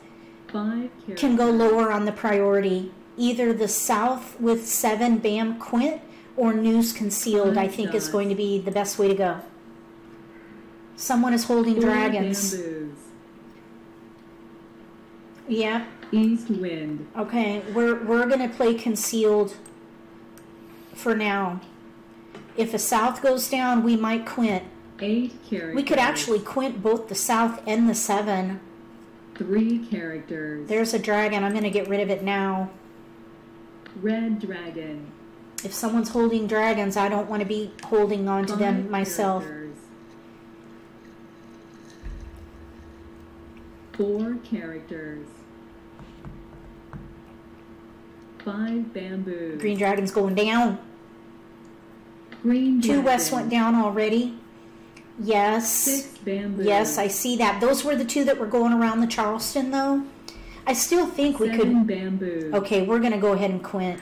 can go lower on the priority. Either the South with seven bam Quint or News Concealed, I think, is going to be the best way to go. Someone is holding dragons. Yeah. East wind. Okay, we're we're gonna play concealed for now. If a South goes down, we might quint. Eight characters. We could actually quint both the South and the seven. Three characters. There's a dragon. I'm going to get rid of it now. Red dragon. If someone's holding dragons, I don't want to be holding on to them myself. Characters. Four characters. Five bamboos. Green dragon's going down. Green dragon. Two Wests went down already. Yes. Six bamboos. Yes, I see that. Those were the two that were going around the Charleston, though. I still think Seven we could... Seven bamboos. Okay, we're going to go ahead and quint.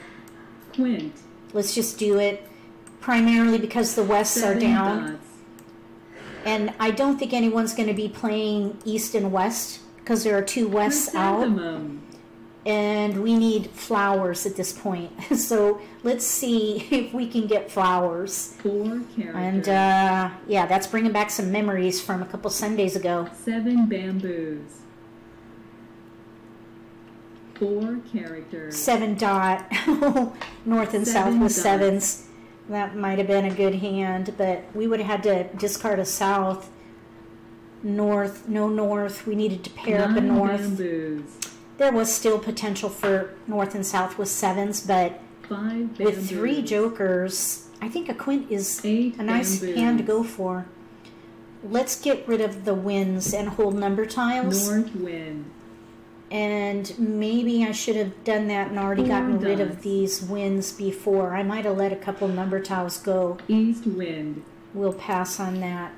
Quint. Let's just do it, primarily because the Wests Seven are down. Dots. And I don't think anyone's going to be playing East and West, because there are two Wests out. And we need flowers at this point. So let's see if we can get flowers. Four characters. And uh, yeah, that's bringing back some memories from a couple Sundays ago. Seven bamboos. Four characters. Seven dot. North and South with sevens. That might have been a good hand, but we would have had to discard a South. North, no North. We needed to pair up a North. Nine bamboos. There was still potential for North and South with sevens, but Five with three jokers, I think a quint is Eight a nice bamboos. hand to go for. Let's get rid of the wins and hold number tiles. North win. And maybe I should have done that and already Four gotten dots. rid of these wins before. I might have let a couple number tiles go. East wind. We'll pass on that.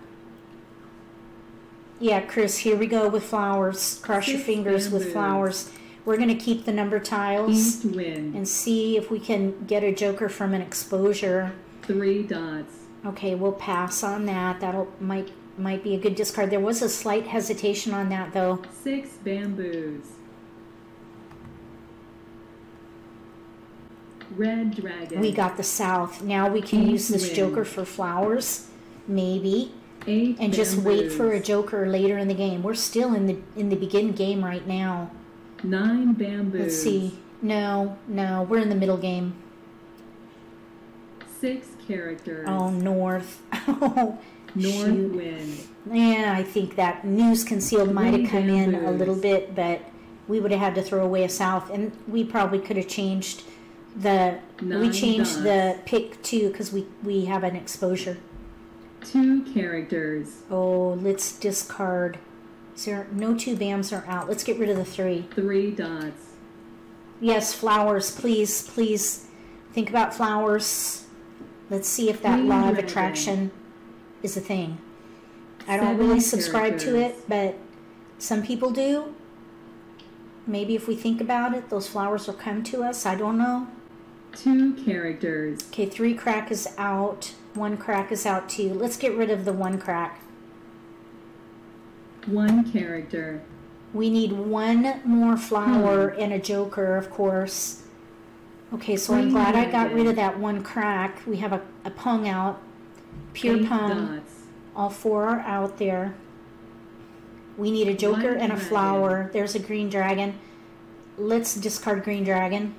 Yeah, Chris, here we go with flowers. Cross Six your fingers bamboos. with flowers. We're going to keep the number tiles and see if we can get a joker from an exposure. Three dots. Okay, we'll pass on that. That'll might might be a good discard. There was a slight hesitation on that, though. Six bamboos. Red dragon. We got the South. Now we can Eight use this win. joker for flowers, maybe. Eight and just wait for a joker later in the game. We're still in the in the begin game right now. Nine bamboos. Let's see. No, no, we're in the middle game. Six characters. Oh, North. North wind. Yeah, I think that news concealed might have come in a little bit, but we would have had to throw away a south, and we probably could have changed the Nine we changed dots. the pick too, because we we have an exposure. Two characters. Oh, let's discard. There, no two bams are out. Let's get rid of the three. Three dots. Yes, flowers, please, please. Think about flowers. Let's see if that Green law of attraction is a thing. I don't Seven really subscribe characters. to it, but some people do. Maybe if we think about it, those flowers will come to us. I don't know. Two characters. Okay, three crack is out. One crack is out too. Let's get rid of the one crack. One character. We need one more flower hmm. and a joker, of course. Okay, so Green I'm glad I got rid of that one crack. We have a, a pung out. Pure Eight pung. Dots. All four are out there. We need a joker one and a flower. Dragon. There's a green dragon. Let's discard green dragon.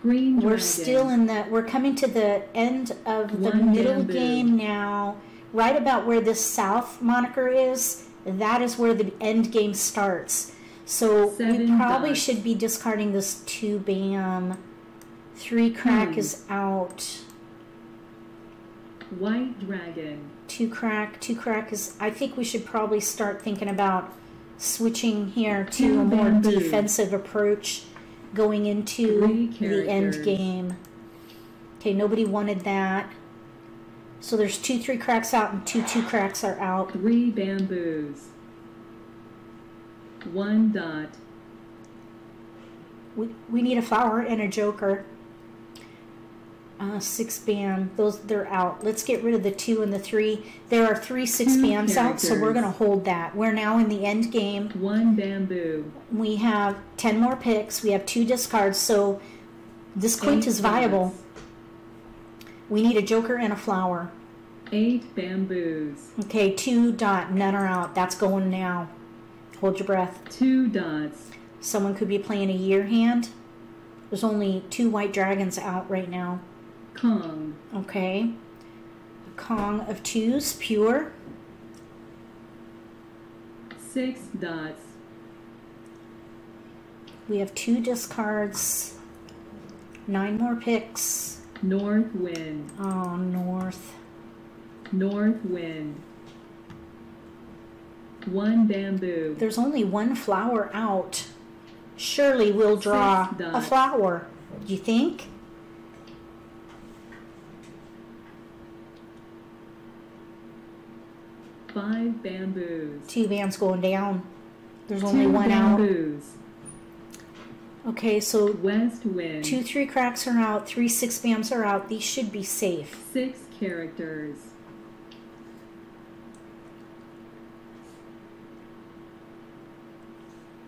Green we're dragon. still in the, we're coming to the end of the one middle bamboo. game now. Right about where this south moniker is, that is where the end game starts. So Seven we probably dots. should be discarding this two bam. Three crack hmm. is out. White dragon. Two crack, two crack is, I think we should probably start thinking about switting here to Two a more bamboo. defensive approach going into the end game. Okay, nobody wanted that. So there's two three cracks out and two two cracks are out. Three bamboos. One dot. We, we need a flower and a joker. Uh, six bam, those they're out. Let's get rid of the two and the three. There are three six two bams characters. out, so we're going to hold that. We're now in the end game. One bamboo. We have ten more picks. We have two discards, so this quint Eight is viable. Dots. We need a joker and a flower. Eight bamboos. Okay, two dot. None are out. That's going now. Hold your breath. Two dots. Someone could be playing a year hand. There's only two white dragons out right now. Kong. Okay. Kong of twos, pure. Six dots. We have two discards. Nine more picks. North wind. Oh, north. North wind. One bamboo. There's only one flower out. Surely we'll draw a flower. Do you think? Five bamboos. Two bams going down. There's only one out. Two bamboos. Okay, so west wind. Two three cracks are out. Three six bams are out. These should be safe. Six characters.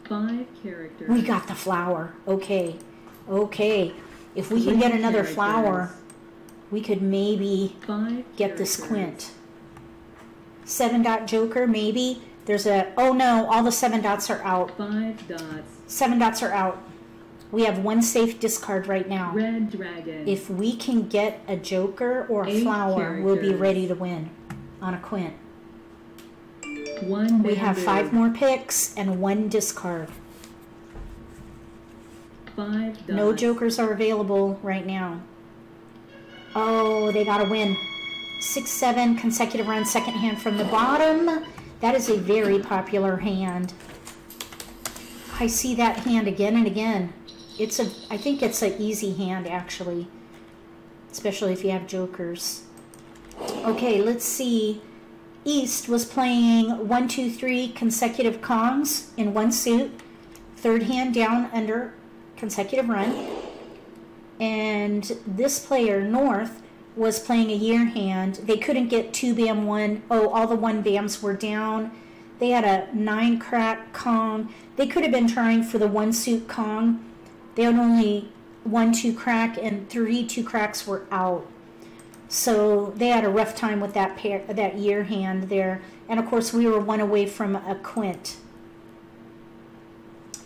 Five characters. We got the flower. Okay, okay. If we can get another characters. flower, we could maybe Five get characters. this quint. Seven dot joker, maybe. There's a, oh no, all the seven dots are out. Five dots. Seven dots are out. We have one safe discard right now. Red dragon. If we can get a joker or a Eight flower, characters. we'll be ready to win on a quint. One we have five more picks and one discard. Five dots. No jokers are available right now. Oh, they got a win. Six, seven consecutive rounds, second hand from the bottom. That is a very popular hand. I see that hand again and again. It's a, I think it's an easy hand, actually, especially if you have jokers. Okay, let's see. East was playing one, two, three consecutive Kongs in one suit. Third hand down under consecutive run. And this player, North, was playing a year hand. They couldn't get two bam one. Oh, all the one bams were down. They had a nine crack Kong. They could have been trying for the one suit Kong. They had only one two crack and three two cracks were out. So they had a rough time with that pair, that year hand there. And of course we were one away from a quint.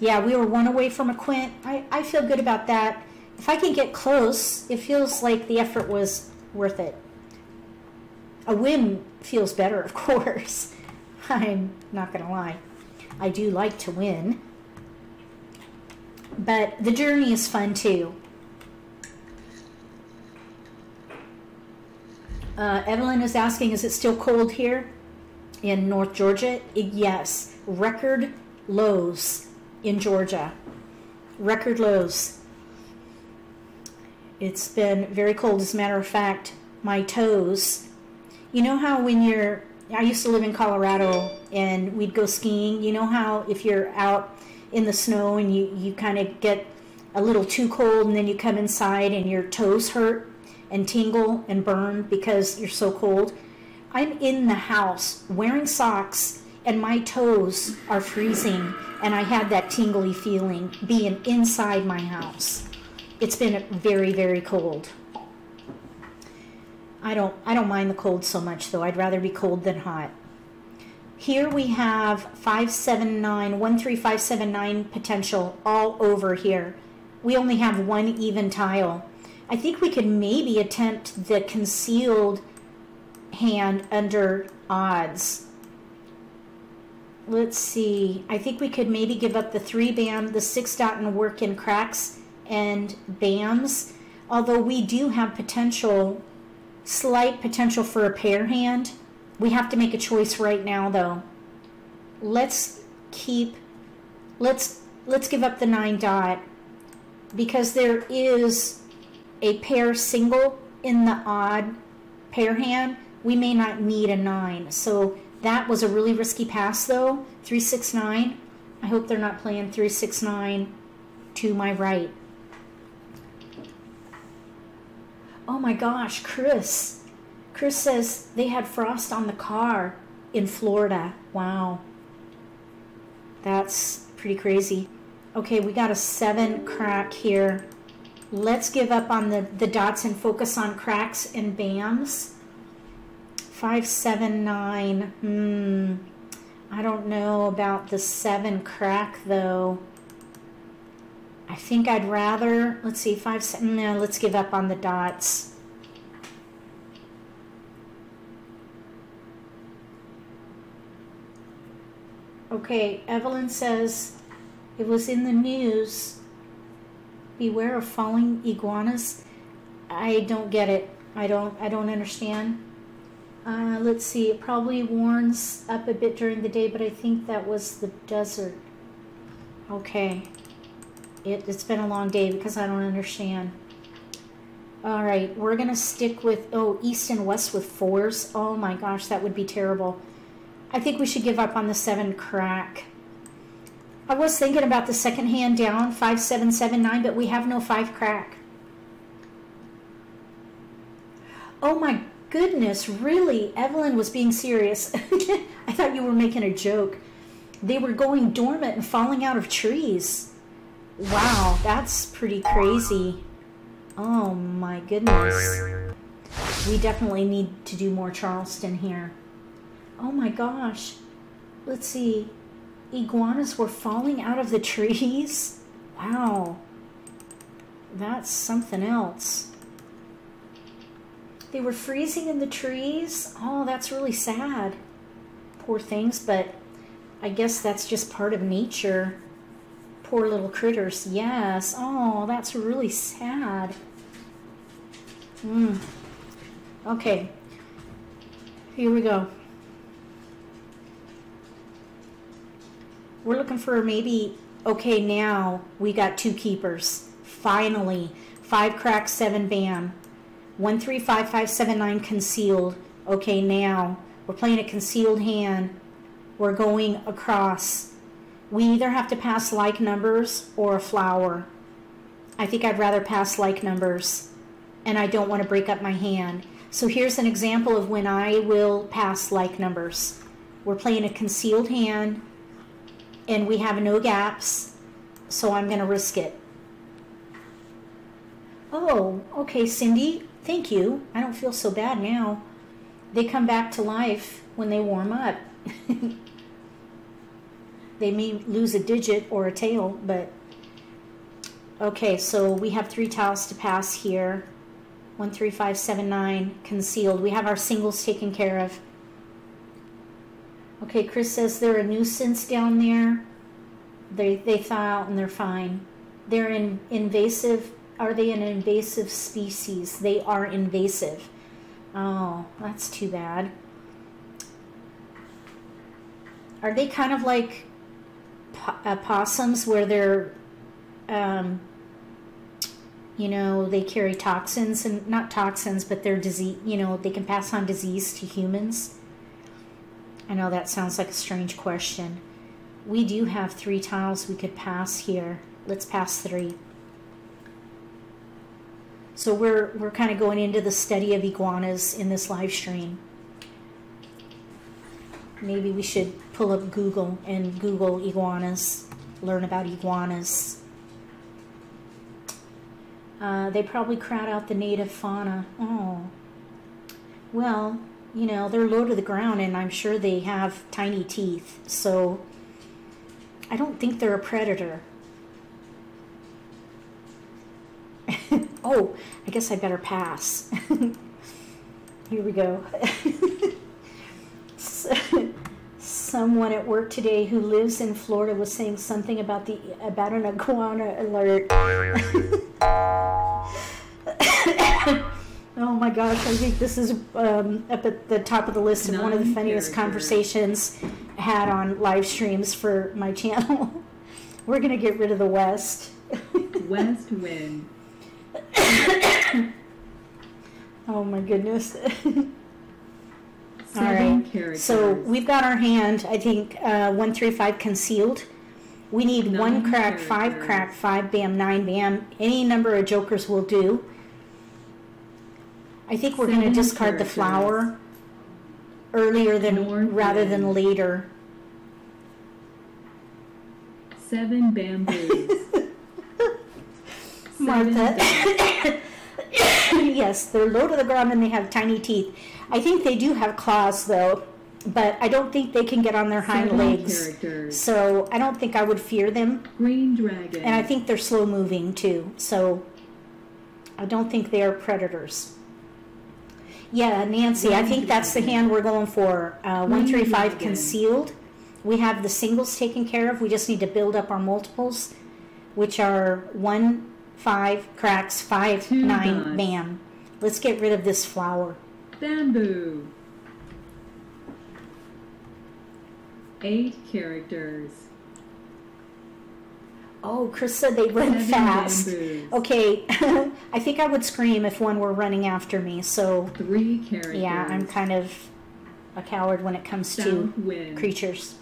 Yeah, we were one away from a quint. I, I feel good about that. If I can get close, it feels like the effort was worth it. A win feels better, of course. I'm not going to lie. I do like to win. But the journey is fun, too. Uh, Evelyn is asking, is it still cold here in North Georgia? It, yes. Record lows in Georgia. Record lows. It's been very cold. As a matter of fact, my toes, you know how when you're, I used to live in Colorado and we'd go skiing. You know how if you're out in the snow and you, you kind of get a little too cold and then you come inside and your toes hurt and tingle and burn because you're so cold? I'm in the house wearing socks and my toes are freezing and I had that tingly feeling being inside my house. It's been very, very cold. I don't, I don't mind the cold so much, though. I'd rather be cold than hot. Here we have five seven nine, one three five seven nine potential all over here. We only have one even tile. I think we could maybe attempt the concealed hand under odds. Let's see. I think we could maybe give up the three bam, the six dot and work in cracks and bams. Although we do have potential... slight potential for a pair hand. We have to make a choice right now, though. Let's keep, let's let's give up the nine dot because there is a pair single in the odd pair hand. We may not need a nine. So that was a really risky pass, though. Three six nine. I hope they're not playing three six nine to my right. Oh my gosh, Chris. Chris says they had frost on the car in Florida. Wow. That's pretty crazy. Okay, we got a seven crack here. Let's give up on the, the dots and focus on cracks and bams. Five, seven, nine. Hmm. I don't know about the seven crack, though. I think I'd rather, let's see, five, seven, no, let's give up on the dots. Okay, Evelyn says, it was in the news, beware of falling iguanas. I don't get it. I don't, I don't understand. Uh, let's see, it probably warms up a bit during the day, but I think that was the desert. Okay. It, it's been a long day because I don't understand. All right, we're going to stick with, oh, east and west with fours. Oh, my gosh, that would be terrible. I think we should give up on the seven crack. I was thinking about the second hand down, five, seven, seven, nine, but we have no five crack. Oh, my goodness, really? Evelyn was being serious. I thought you were making a joke. They were going dormant and falling out of trees. Wow, that's pretty crazy. Oh my goodness. We definitely need to do more Charleston here. Oh my gosh. Let's see. Iguanas were falling out of the trees? Wow. That's something else. They were freezing in the trees? Oh, that's really sad. Poor things, but I guess that's just part of nature. Poor little critters, yes. Oh, that's really sad. Mm. Okay, here we go. We're looking for maybe, okay, now we got two keepers. Finally, five cracks, seven bam. One, three, five, five, seven, nine concealed. Okay, now we're playing a concealed hand. We're going across. We either have to pass like numbers or a flower. I think I'd rather pass like numbers, and I don't want to break up my hand. So here's an example of when I will pass like numbers. We're playing a concealed hand, and we have no gaps, so I'm going to risk it. Oh, okay, Cindy, thank you. I don't feel so bad now. They come back to life when they warm up. They may lose a digit or a tail, but... Okay, so we have three tiles to pass here. One, three, five, seven, nine, concealed. We have our singles taken care of. Okay, Chris says they're a nuisance down there. They, they thaw out and they're fine. They're in invasive. Are they an invasive species? They are invasive. Oh, that's too bad. Are they kind of like opossums where they're, um, you know, they carry toxins and not toxins, but they're disease, you know, they can pass on disease to humans? I know that sounds like a strange question. We do have three tiles we could pass here. Let's pass three. So we're, we're kind of going into the study of iguanas in this live stream. Maybe we should pull up Google and Google iguanas, learn about iguanas. Uh, they probably crowd out the native fauna. Oh, well, you know, they're low to the ground and I'm sure they have tiny teeth. So I don't think they're a predator. Oh, I guess I better pass. Here we go. Someone at work today who lives in Florida was saying something about the about an iguana alert. Oh my gosh, I think this is um, up at the top of the list of None one of the funniest characters. Conversations I had on live streams for my channel. We're gonna get rid of the West. West wind. Oh my goodness. All right, characters. So we've got our hand, I think, uh, one, three, five concealed. We need nine one crack, characters. Five crack, five bam, nine bam. Any number of jokers will do. I think we're going to discard characters. The flower earlier than North rather band. Than later. Seven bamboos. Martha. Seven yes, they're low to the ground and they have tiny teeth. I think they do have claws, though, but I don't think they can get on their hind Seven legs. Characters. So I don't think I would fear them. Green dragon. And I think they're slow-moving, too. So I don't think they are predators. Yeah, Nancy, Green I think dragon. That's the hand we're going for. Uh, one, three, five, dragon. Concealed. We have the singles taken care of. We just need to build up our multiples, which are one, five, cracks, five, Two nine, dots. Bam. Let's get rid of this flower. Bamboo. Eight characters. Oh, Chris said they run fast. Bamboos. Okay, I think I would scream if one were running after me. So three characters. Yeah, I'm kind of a coward when it comes South to wind. Creatures.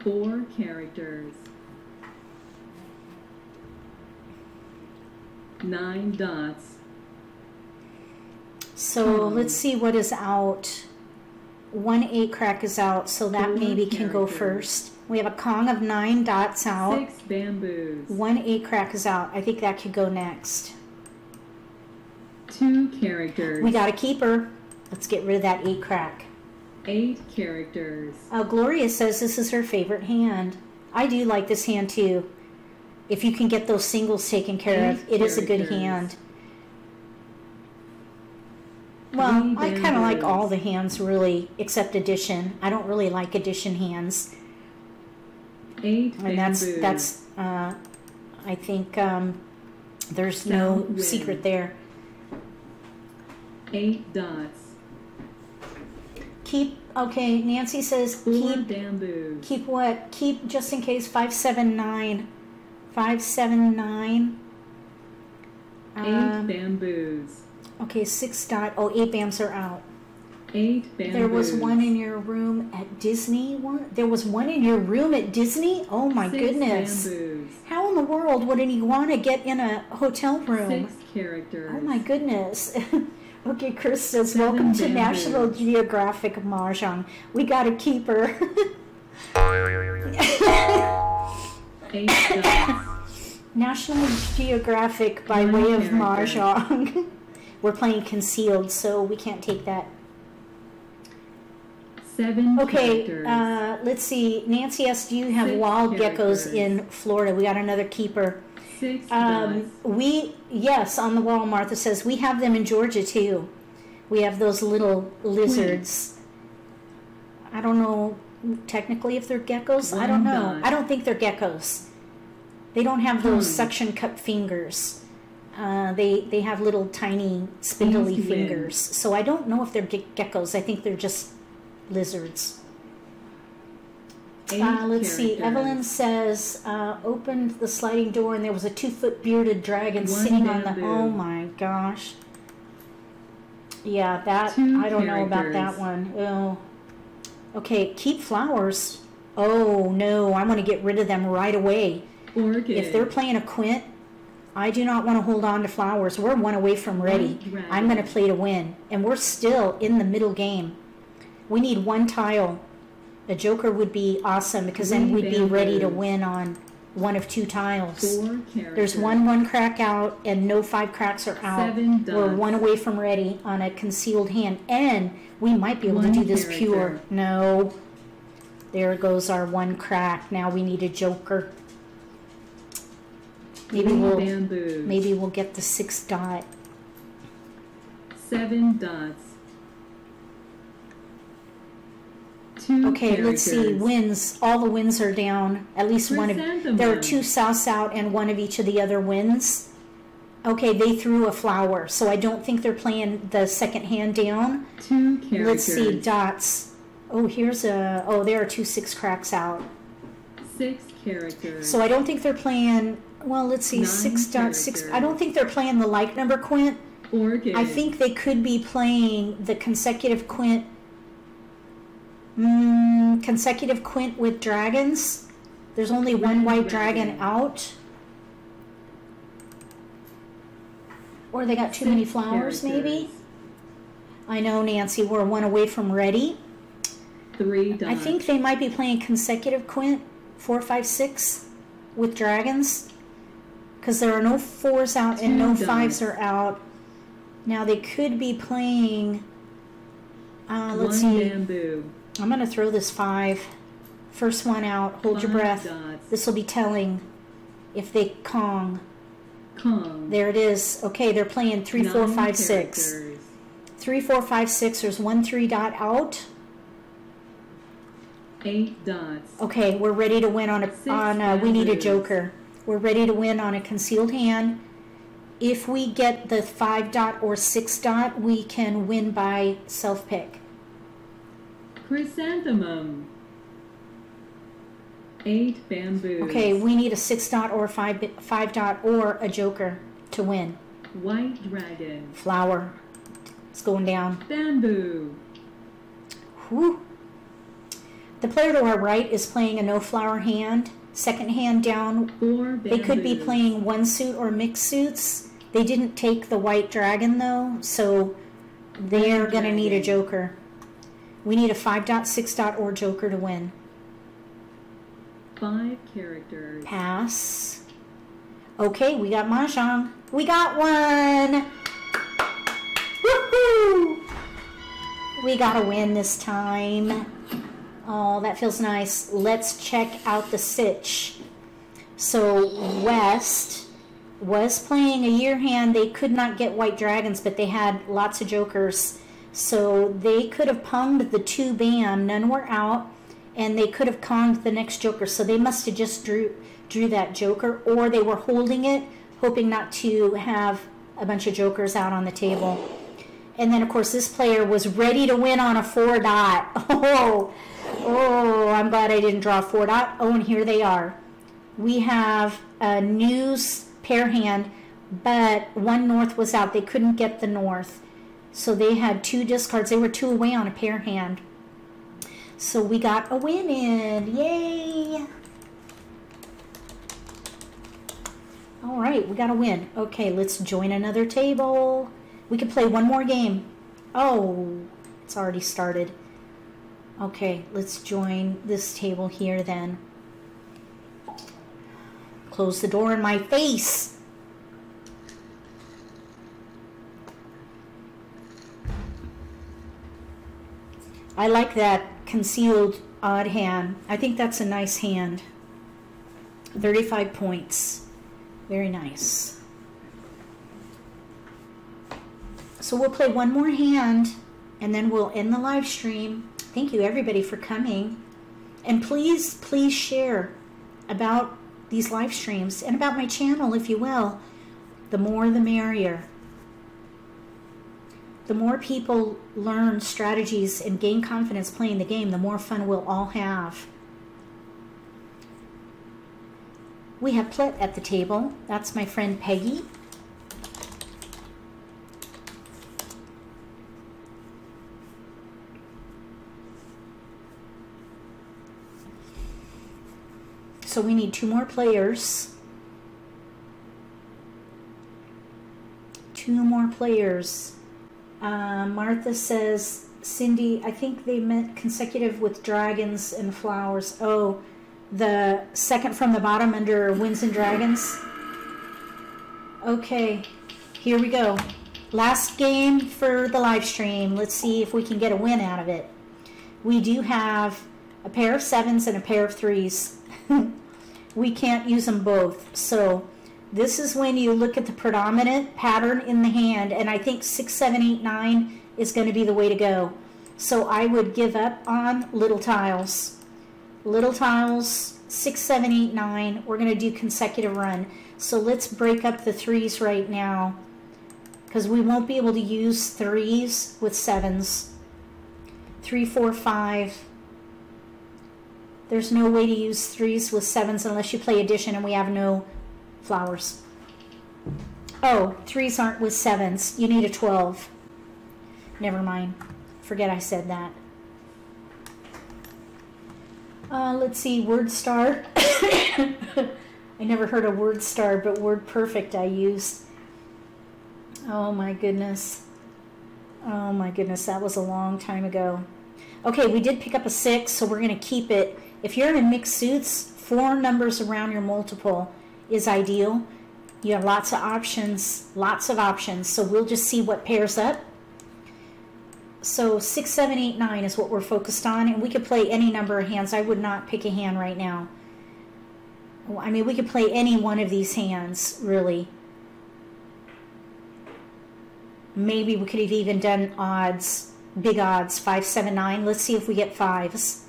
Four characters. Nine dots. So hmm. let's see what is out. One eight crack is out, so that Four maybe characters. Can go first. We have a Kong of nine dots out. Six bamboos. One eight crack is out. I think that could go next. Two characters. We got a keeper. Let's get rid of that eight crack. Eight characters. Uh, Gloria says this is her favorite hand. I do like this hand too. If you can get those singles taken care eight of, it characters. Is a good hand. Well, I kind of like all the hands, really, except addition. I don't really like addition hands. Eight and that's, that's uh, I think um, there's no secret there. Eight dots. Keep, okay, Nancy says keep, keep what? Keep, just in case, five, seven, nine. Five, seven, nine. Eight um, bamboos. Okay, six dot. Oh, eight bams are out. Eight bams. There was one in your room at Disney. One. There was one in your room at Disney. Oh my Six goodness! Bamboos. How in the world would an iguana get in a hotel room? Six characters. Oh my goodness. Okay, Chris says, Seven "Welcome bamboos. To National Geographic Mahjong. We got a keeper." Eight National Geographic by Nine way of characters. Mahjong. We're playing concealed, so we can't take that. Seven okay, characters. Uh, let's see. Nancy S., do you have Six wild characters. Geckos in Florida? We got another keeper. six dollars. Um, we, yes, on the wall, Martha says, we have them in Georgia, too. We have those little lizards. Wait. I don't know technically if they're geckos. Well, I don't know. Done. I don't think they're geckos. They don't have those hmm. suction cup fingers. Uh, they, they have little tiny spindly Easy fingers. Win. So I don't know if they're ge geckos. I think they're just lizards. Uh, let's see. Evelyn says, uh, opened the sliding door and there was a two-foot bearded dragon One sitting on the... Boob. Oh, my gosh. Yeah, that... Two I don't characters. know about that one. Oh. Okay, keep flowers. Oh, no. I want to get rid of them right away. Orchid. If they're playing a quint, I do not want to hold on to flowers. We're one away from ready. Right. I'm going to play to win. And we're still in the middle game. We need one tile. A joker would be awesome because then we'd be ready to win on one of two tiles. Four characters. There's one one crack out and no five cracks are out. Seven dots. We're one away from ready on a concealed hand. And we might be able one to do this character. pure. No. There goes our one crack. Now we need a joker. Maybe we'll, maybe we'll get the six dot. Seven dots. Two okay, characters. Let's see. Wins. All the wins are down. At least one of there are two sauce out and one of each of the other wins. Okay, they threw a flower, so I don't think they're playing the second hand down. Two characters. Let's see. Dots. Oh, here's a. Oh, there are two six cracks out. Six characters. So I don't think they're playing. Well, let's see, six dot six. I don't think they're playing the like number quint. Orchid. I think they could be playing the consecutive quint. Mm, consecutive quint with dragons. There's only Red one white dragon. dragon out. Or they got too Six many flowers, characters. maybe. I know, Nancy, we're one away from ready. Three dots. I think they might be playing consecutive quint, four, five, six, with dragons. Because there are no fours out and no fives are out. Now they could be playing. Uh, let's One see. Bamboo. I'm going to throw this five. First one out. Hold five your breath. This will be telling if they Kong. Kong. There it is. Okay, they're playing three, Nine four, five, characters. six. Three, four, five, six. There's one three dot out. Eight dots. Okay, we're ready to win on a. Six on a, we need a joker. We're ready to win on a concealed hand. If we get the five dot or six dot, we can win by self pick. Chrysanthemum. Eight bamboos. Okay, we need a six dot or five five dot or a joker to win. White dragon. Flower. It's going down. Bamboo. Whew. The player to our right is playing a no flower hand. Second hand down. Or they could be playing one suit or mixed suits. They didn't take the white dragon though, so they're going to need a joker. We need a five dot, six dot, or joker to win. Five characters. Pass. Okay, we got Mahjong. We got one! Woohoo! We got a win this time. Oh, that feels nice. Let's check out the sitch. So West was playing a year hand. They could not get white dragons, but they had lots of jokers. So they could have punged the two bam. None were out. And they could have conged the next joker. So they must have just drew, drew that joker. Or they were holding it, hoping not to have a bunch of jokers out on the table. And then, of course, this player was ready to win on a four dot. Oh, Oh, I'm glad I didn't draw four dot. Oh, and here they are. We have a news pair hand, but one north was out. They couldn't get the north. So they had two discards. They were two away on a pair hand. So we got a win in. Yay! All right, we got a win. Okay, let's join another table. We could play one more game. Oh, it's already started. Okay, let's join this table here then. Close the door in my face. I like that concealed odd hand. I think that's a nice hand. thirty-five points. Very nice. So we'll play one more hand and then we'll end the live stream. Thank you everybody for coming. And please, please share about these live streams and about my channel, if you will. The more the merrier. The more people learn strategies and gain confidence playing the game, the more fun we'll all have. We have Plit at the table. That's my friend Peggy. So we need two more players. Two more players. Uh, Martha says, Cindy, I think they meant consecutive with dragons and flowers. Oh, the second from the bottom under winds and dragons. Okay, here we go. Last game for the live stream. Let's see if we can get a win out of it. We do have a pair of sevens and a pair of threes. We can't use them both. So this is when you look at the predominant pattern in the hand, and I think six, seven, eight, nine is going to be the way to go. So I would give up on little tiles. Little tiles, six, seven, eight, nine. We're going to do consecutive run. So let's break up the threes right now because we won't be able to use threes with sevens. Three, four, five. There's no way to use threes with sevens unless you play addition and we have no flowers. Oh, threes aren't with sevens. You need a twelve. Never mind. Forget I said that. Uh, let's see, Word Star. I never heard of Word Star, but Word Perfect I used. Oh my goodness. Oh my goodness, that was a long time ago. Okay, we did pick up a six, so we're going to keep it. If you're in mixed suits, four numbers around your multiple is ideal. You have lots of options, lots of options. So we'll just see what pairs up. So six, seven, eight, nine is what we're focused on, and we could play any number of hands. I would not pick a hand right now. I mean, we could play any one of these hands, really. Maybe we could have even done odds, big odds, five, seven, nine. Let's see if we get fives.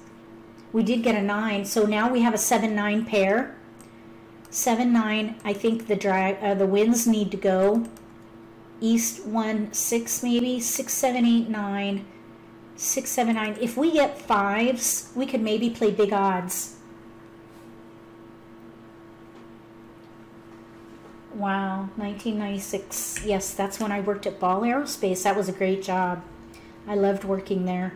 We did get a nine, so now we have a seven, nine pair. Seven, nine. I think the drag, uh, the winds need to go. East one, six maybe, six, seven, eight, nine, six, seven, nine. If we get fives, we could maybe play big odds. Wow, nineteen ninety-six. Yes, that's when I worked at Ball Aerospace. That was a great job. I loved working there.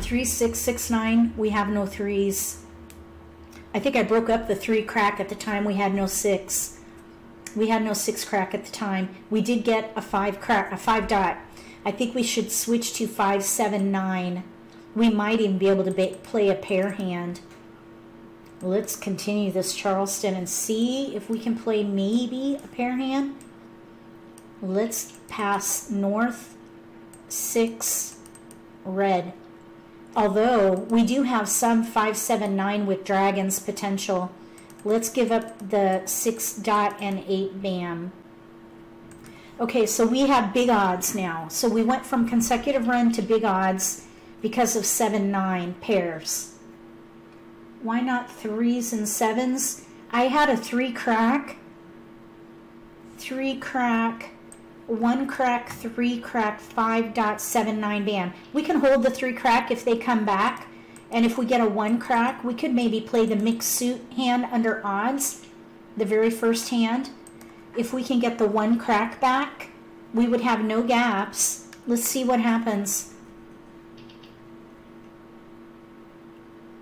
Three, six, six, nine. We have no threes. I think I broke up the three crack at the time. We had no six. We had no six crack at the time. We did get a five crack, a five dot. I think we should switch to five, seven, nine. We might even be able to play a pair hand. Let's continue this Charleston and see if we can play maybe a pair hand. Let's pass north, six, red. Although we do have some five, seven, nine with dragons potential. Let's give up the six dot and eight bam. Okay, so we have big odds now. So we went from consecutive run to big odds because of seven, nine pairs. Why not threes and sevens? I had a three crack, three crack, one crack, three crack, five dot, seven, nine bam. We can hold the three crack if they come back, and if we get a one crack, we could maybe play the mixed suit hand under odds, the very first hand. If we can get the one crack back, we would have no gaps. Let's see what happens.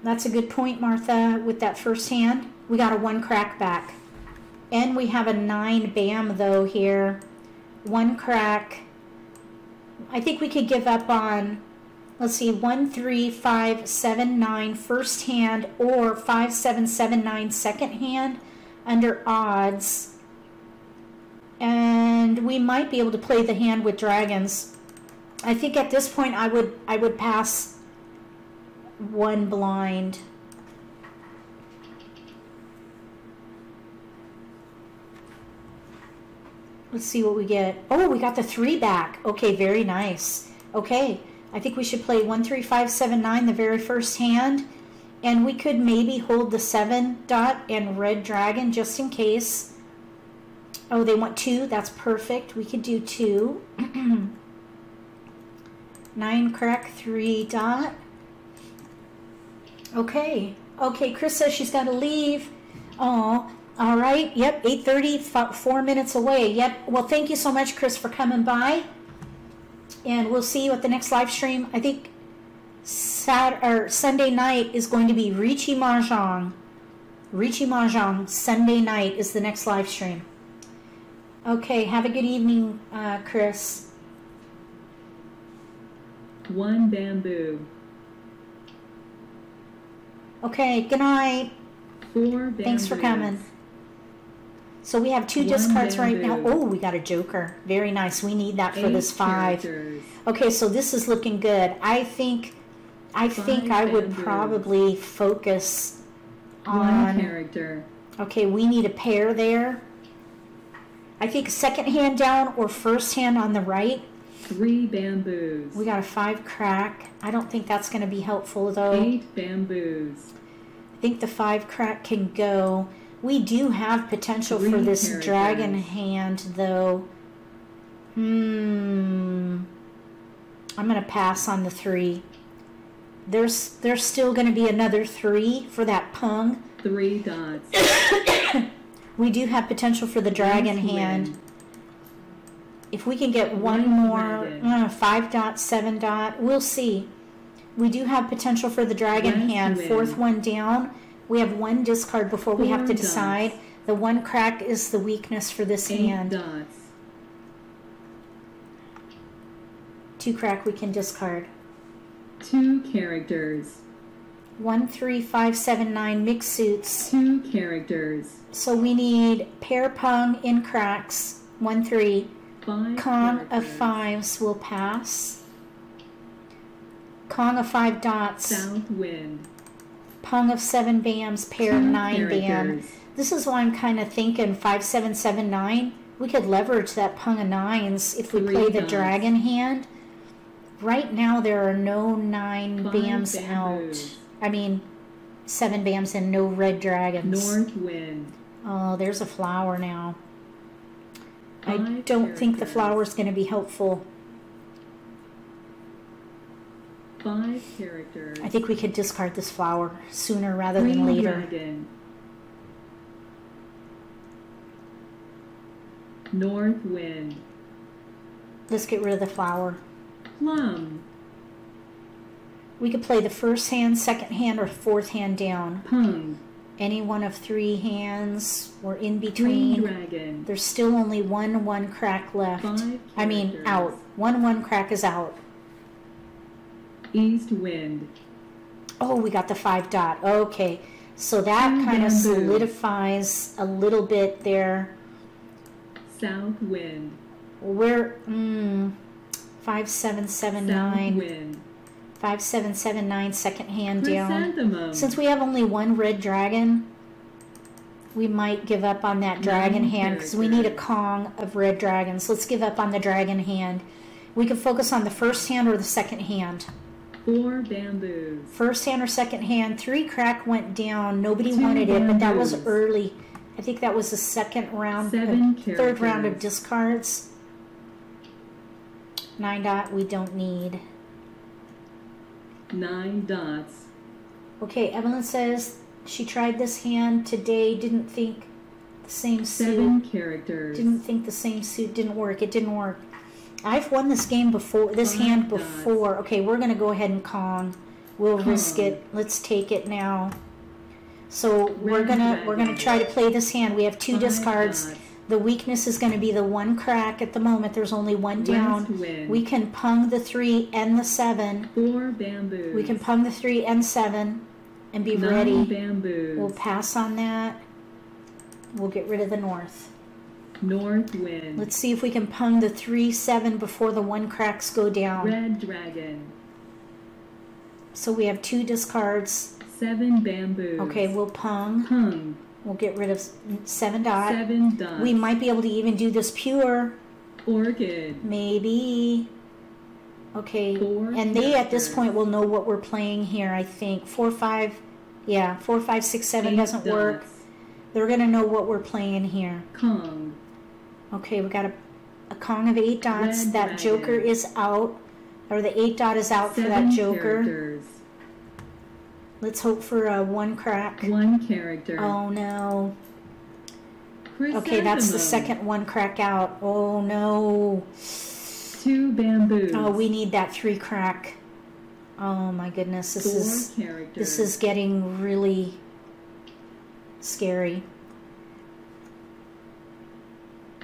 That's a good point, Martha, with that first hand. We got a one crack back. And we have a nine bam though here. One crack. I think we could give up on, let's see, one, three, five, seven, nine, first hand, or five, seven, seven, nine, second hand under odds. And we might be able to play the hand with dragons. I think at this point I would I would pass one blind. Let's see what we get. Oh, we got the three back. Okay, very nice. Okay, I think we should play one, three, five, seven, nine, the very first hand. And we could maybe hold the seven dot and red dragon just in case. Oh, they want two. That's perfect. We could do two. Nine crack, three dot. Okay. Okay, Chris says she's got to leave. Oh, all right. Yep, eight thirty, four minutes away. Yep. Well, thank you so much, Chris, for coming by. And we'll see you at the next live stream. I think Saturday, or Sunday night is going to be Riichi Mahjong. Riichi Mahjong Sunday night is the next live stream. Okay, have a good evening, uh, Chris. One bamboo. Okay, good night. Four bamboos. Thanks for coming. So we have two One discards bamboo. Right now. Oh, we got a joker. Very nice. We need that for Eight this five. Characters. Okay, so this is looking good. I think I five think I bamboos. Would probably focus on One character. Okay, we need a pair there. I think second hand down or first hand on the right. Three bamboos. We got a five crack. I don't think that's going to be helpful, though. Eight bamboos. I think the five crack can go. We do have potential Three for this characters. Dragon hand, though. Hmm. I'm going to pass on the three. There's, there's still going to be another three for that pung. Three dots. We do have potential for the dragon Thanks, hand. Win. If we can get one more, uh, five dot, seven dot, we'll see. We do have potential for the dragon yes, hand. Man. Fourth one down. We have one discard before Four we have to decide. Dots. The one crack is the weakness for this Eight hand. Dots. Two crack we can discard. Two characters. One, three, five, seven, nine mixed suits. Two characters. So we need pair pung in cracks. One, three. Five Kong characters. Of fives will pass. Kong of five dots. South wind. Pung of seven bams. Pair of nine bam. This is why I'm kind of thinking five seven seven nine. We could leverage that pung of nines if we Three play the dots. Dragon hand. Right now there are no nine five bams bambos. Out. I mean, seven bams and no red dragons. North wind. Oh, there's a flower now. I don't characters. Think the flower's going to be helpful. Five characters. I think we could discard this flower sooner rather Green than later. Dragon. North wind. Let's get rid of the flower. Plum. We could play the first hand, second hand, or fourth hand down. Pung. Any one of three hands or in between. Green dragon. There's still only one one crack left. Five I mean out. One one crack is out. East wind. Oh, we got the five dot. Okay. So that Green kind bamboo. Of solidifies a little bit there. South wind. We're mm, five seven seven South nine. Wind. Five, seven, seven, nine, second hand down. Since we have only one red dragon, we might give up on that dragon hand because we need a Kong of red dragons. Let's give up on the dragon hand. We can focus on the first hand or the second hand. Four bamboos. First hand or second hand. Three crack went down. Nobody Two wanted bamboos. It, but that was early. I think that was the second round, Seven of, third round of discards. Nine dot we don't need. Nine dots. Okay, Evelyn says she tried this hand today, didn't think the same suit. Seven characters. Didn't think the same suit didn't work. It didn't work. I've won this game before, this Five hand before. Dots. Okay, we're going to go ahead and Kong. We'll Kong. Risk it. Let's take it now. So Red we're going to we're gonna try to play this hand. We have two Five discards. Dots. The weakness is going to be the one crack at the moment. There's only one down. Wind. We can pung the three and the seven. Four bamboos. We can pung the three and seven and be Nine ready. Bamboos. We'll pass on that. We'll get rid of the north. North wind. Let's see if we can pung the three, seven before the one cracks go down. Red dragon. So we have two discards. Seven bamboos. Okay, we'll pung. Pung. We'll get rid of seven dot. Seven dot. We might be able to even do this pure. Orchid. Maybe. Okay. Four and they at this point will know what we're playing here, I think. Four, five. Yeah, four, five, six, seven Eight doesn't dots. work. They're going to know what we're playing here. Kong. Okay, we got a, a Kong of eight dots. Red that dragon. Joker is out. Or the eight dot is out seven for that Joker. Characters. Let's hope for a one crack. One character. Oh, no. Okay, that's the second one crack out. Oh, no. Two bamboos. Oh, we need that three crack. Oh, my goodness. This Four is characters. This is getting really scary.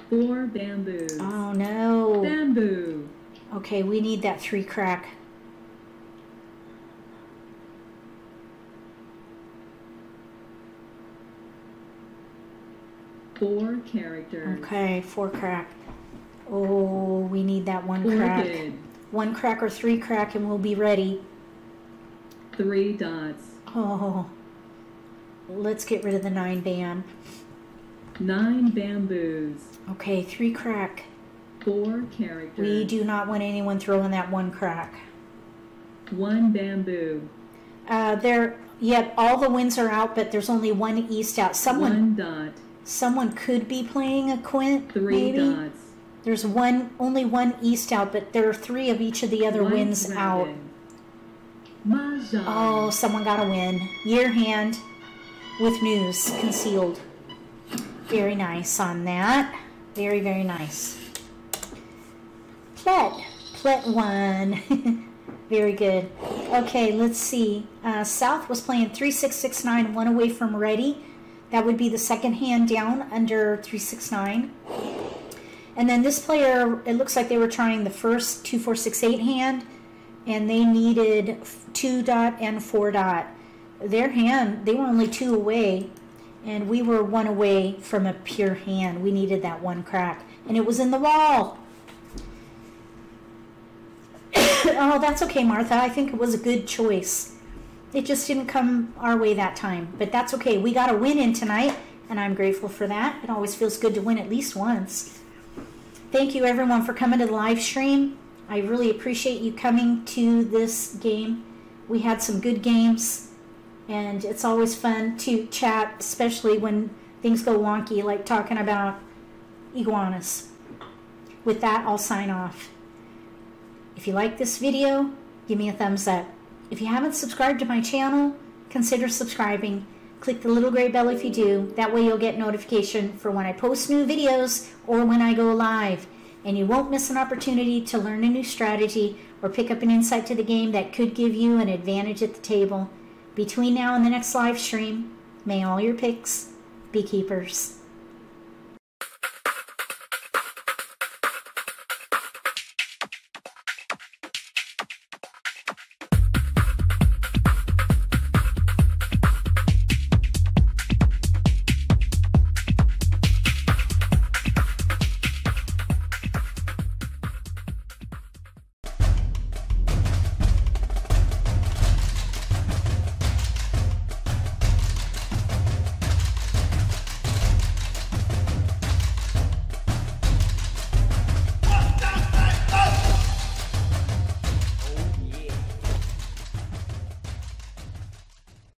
Four bamboos. Oh, no. Bamboo. Okay, we need that three crack. Four characters. Okay, four crack. Oh, we need that one Orchid. crack. One crack or three crack and we'll be ready. Three dots. Oh. Let's get rid of the nine bam. Nine bamboos. Okay, three crack. Four characters. We do not want anyone throwing that one crack. One bamboo. Uh, there, yep, all the winds are out, but there's only one east out. Someone, one dot. Someone could be playing a quint, three maybe. dots. There's one, only one east out, but there are three of each of the other one wins dragon. out. Mahjong. Oh, someone got a win. Year hand with news concealed. Very nice on that. Very, very nice. Plet. Plet won. Very good. Okay, let's see. Uh, South was playing three six six nine, one away from ready. That would be the second hand down under three six nine. And then this player, it looks like they were trying the first two four six eight hand, and they needed two dot and four dot. Their hand, they were only two away, and we were one away from a pure hand. We needed that one crack, and it was in the wall. Oh, that's okay, Martha. I think it was a good choice. It just didn't come our way that time, but that's okay. We got a win in tonight, and I'm grateful for that. It always feels good to win at least once. Thank you, everyone, for coming to the live stream. I really appreciate you coming to this game. We had some good games, and it's always fun to chat, especially when things go wonky, like talking about iguanas. With that, I'll sign off. If you like this video, give me a thumbs up. If you haven't subscribed to my channel, consider subscribing. Click the little gray bell if you do. That way you'll get notification for when I post new videos or when I go live. And you won't miss an opportunity to learn a new strategy or pick up an insight to the game that could give you an advantage at the table. Between now and the next live stream, may all your picks be keepers.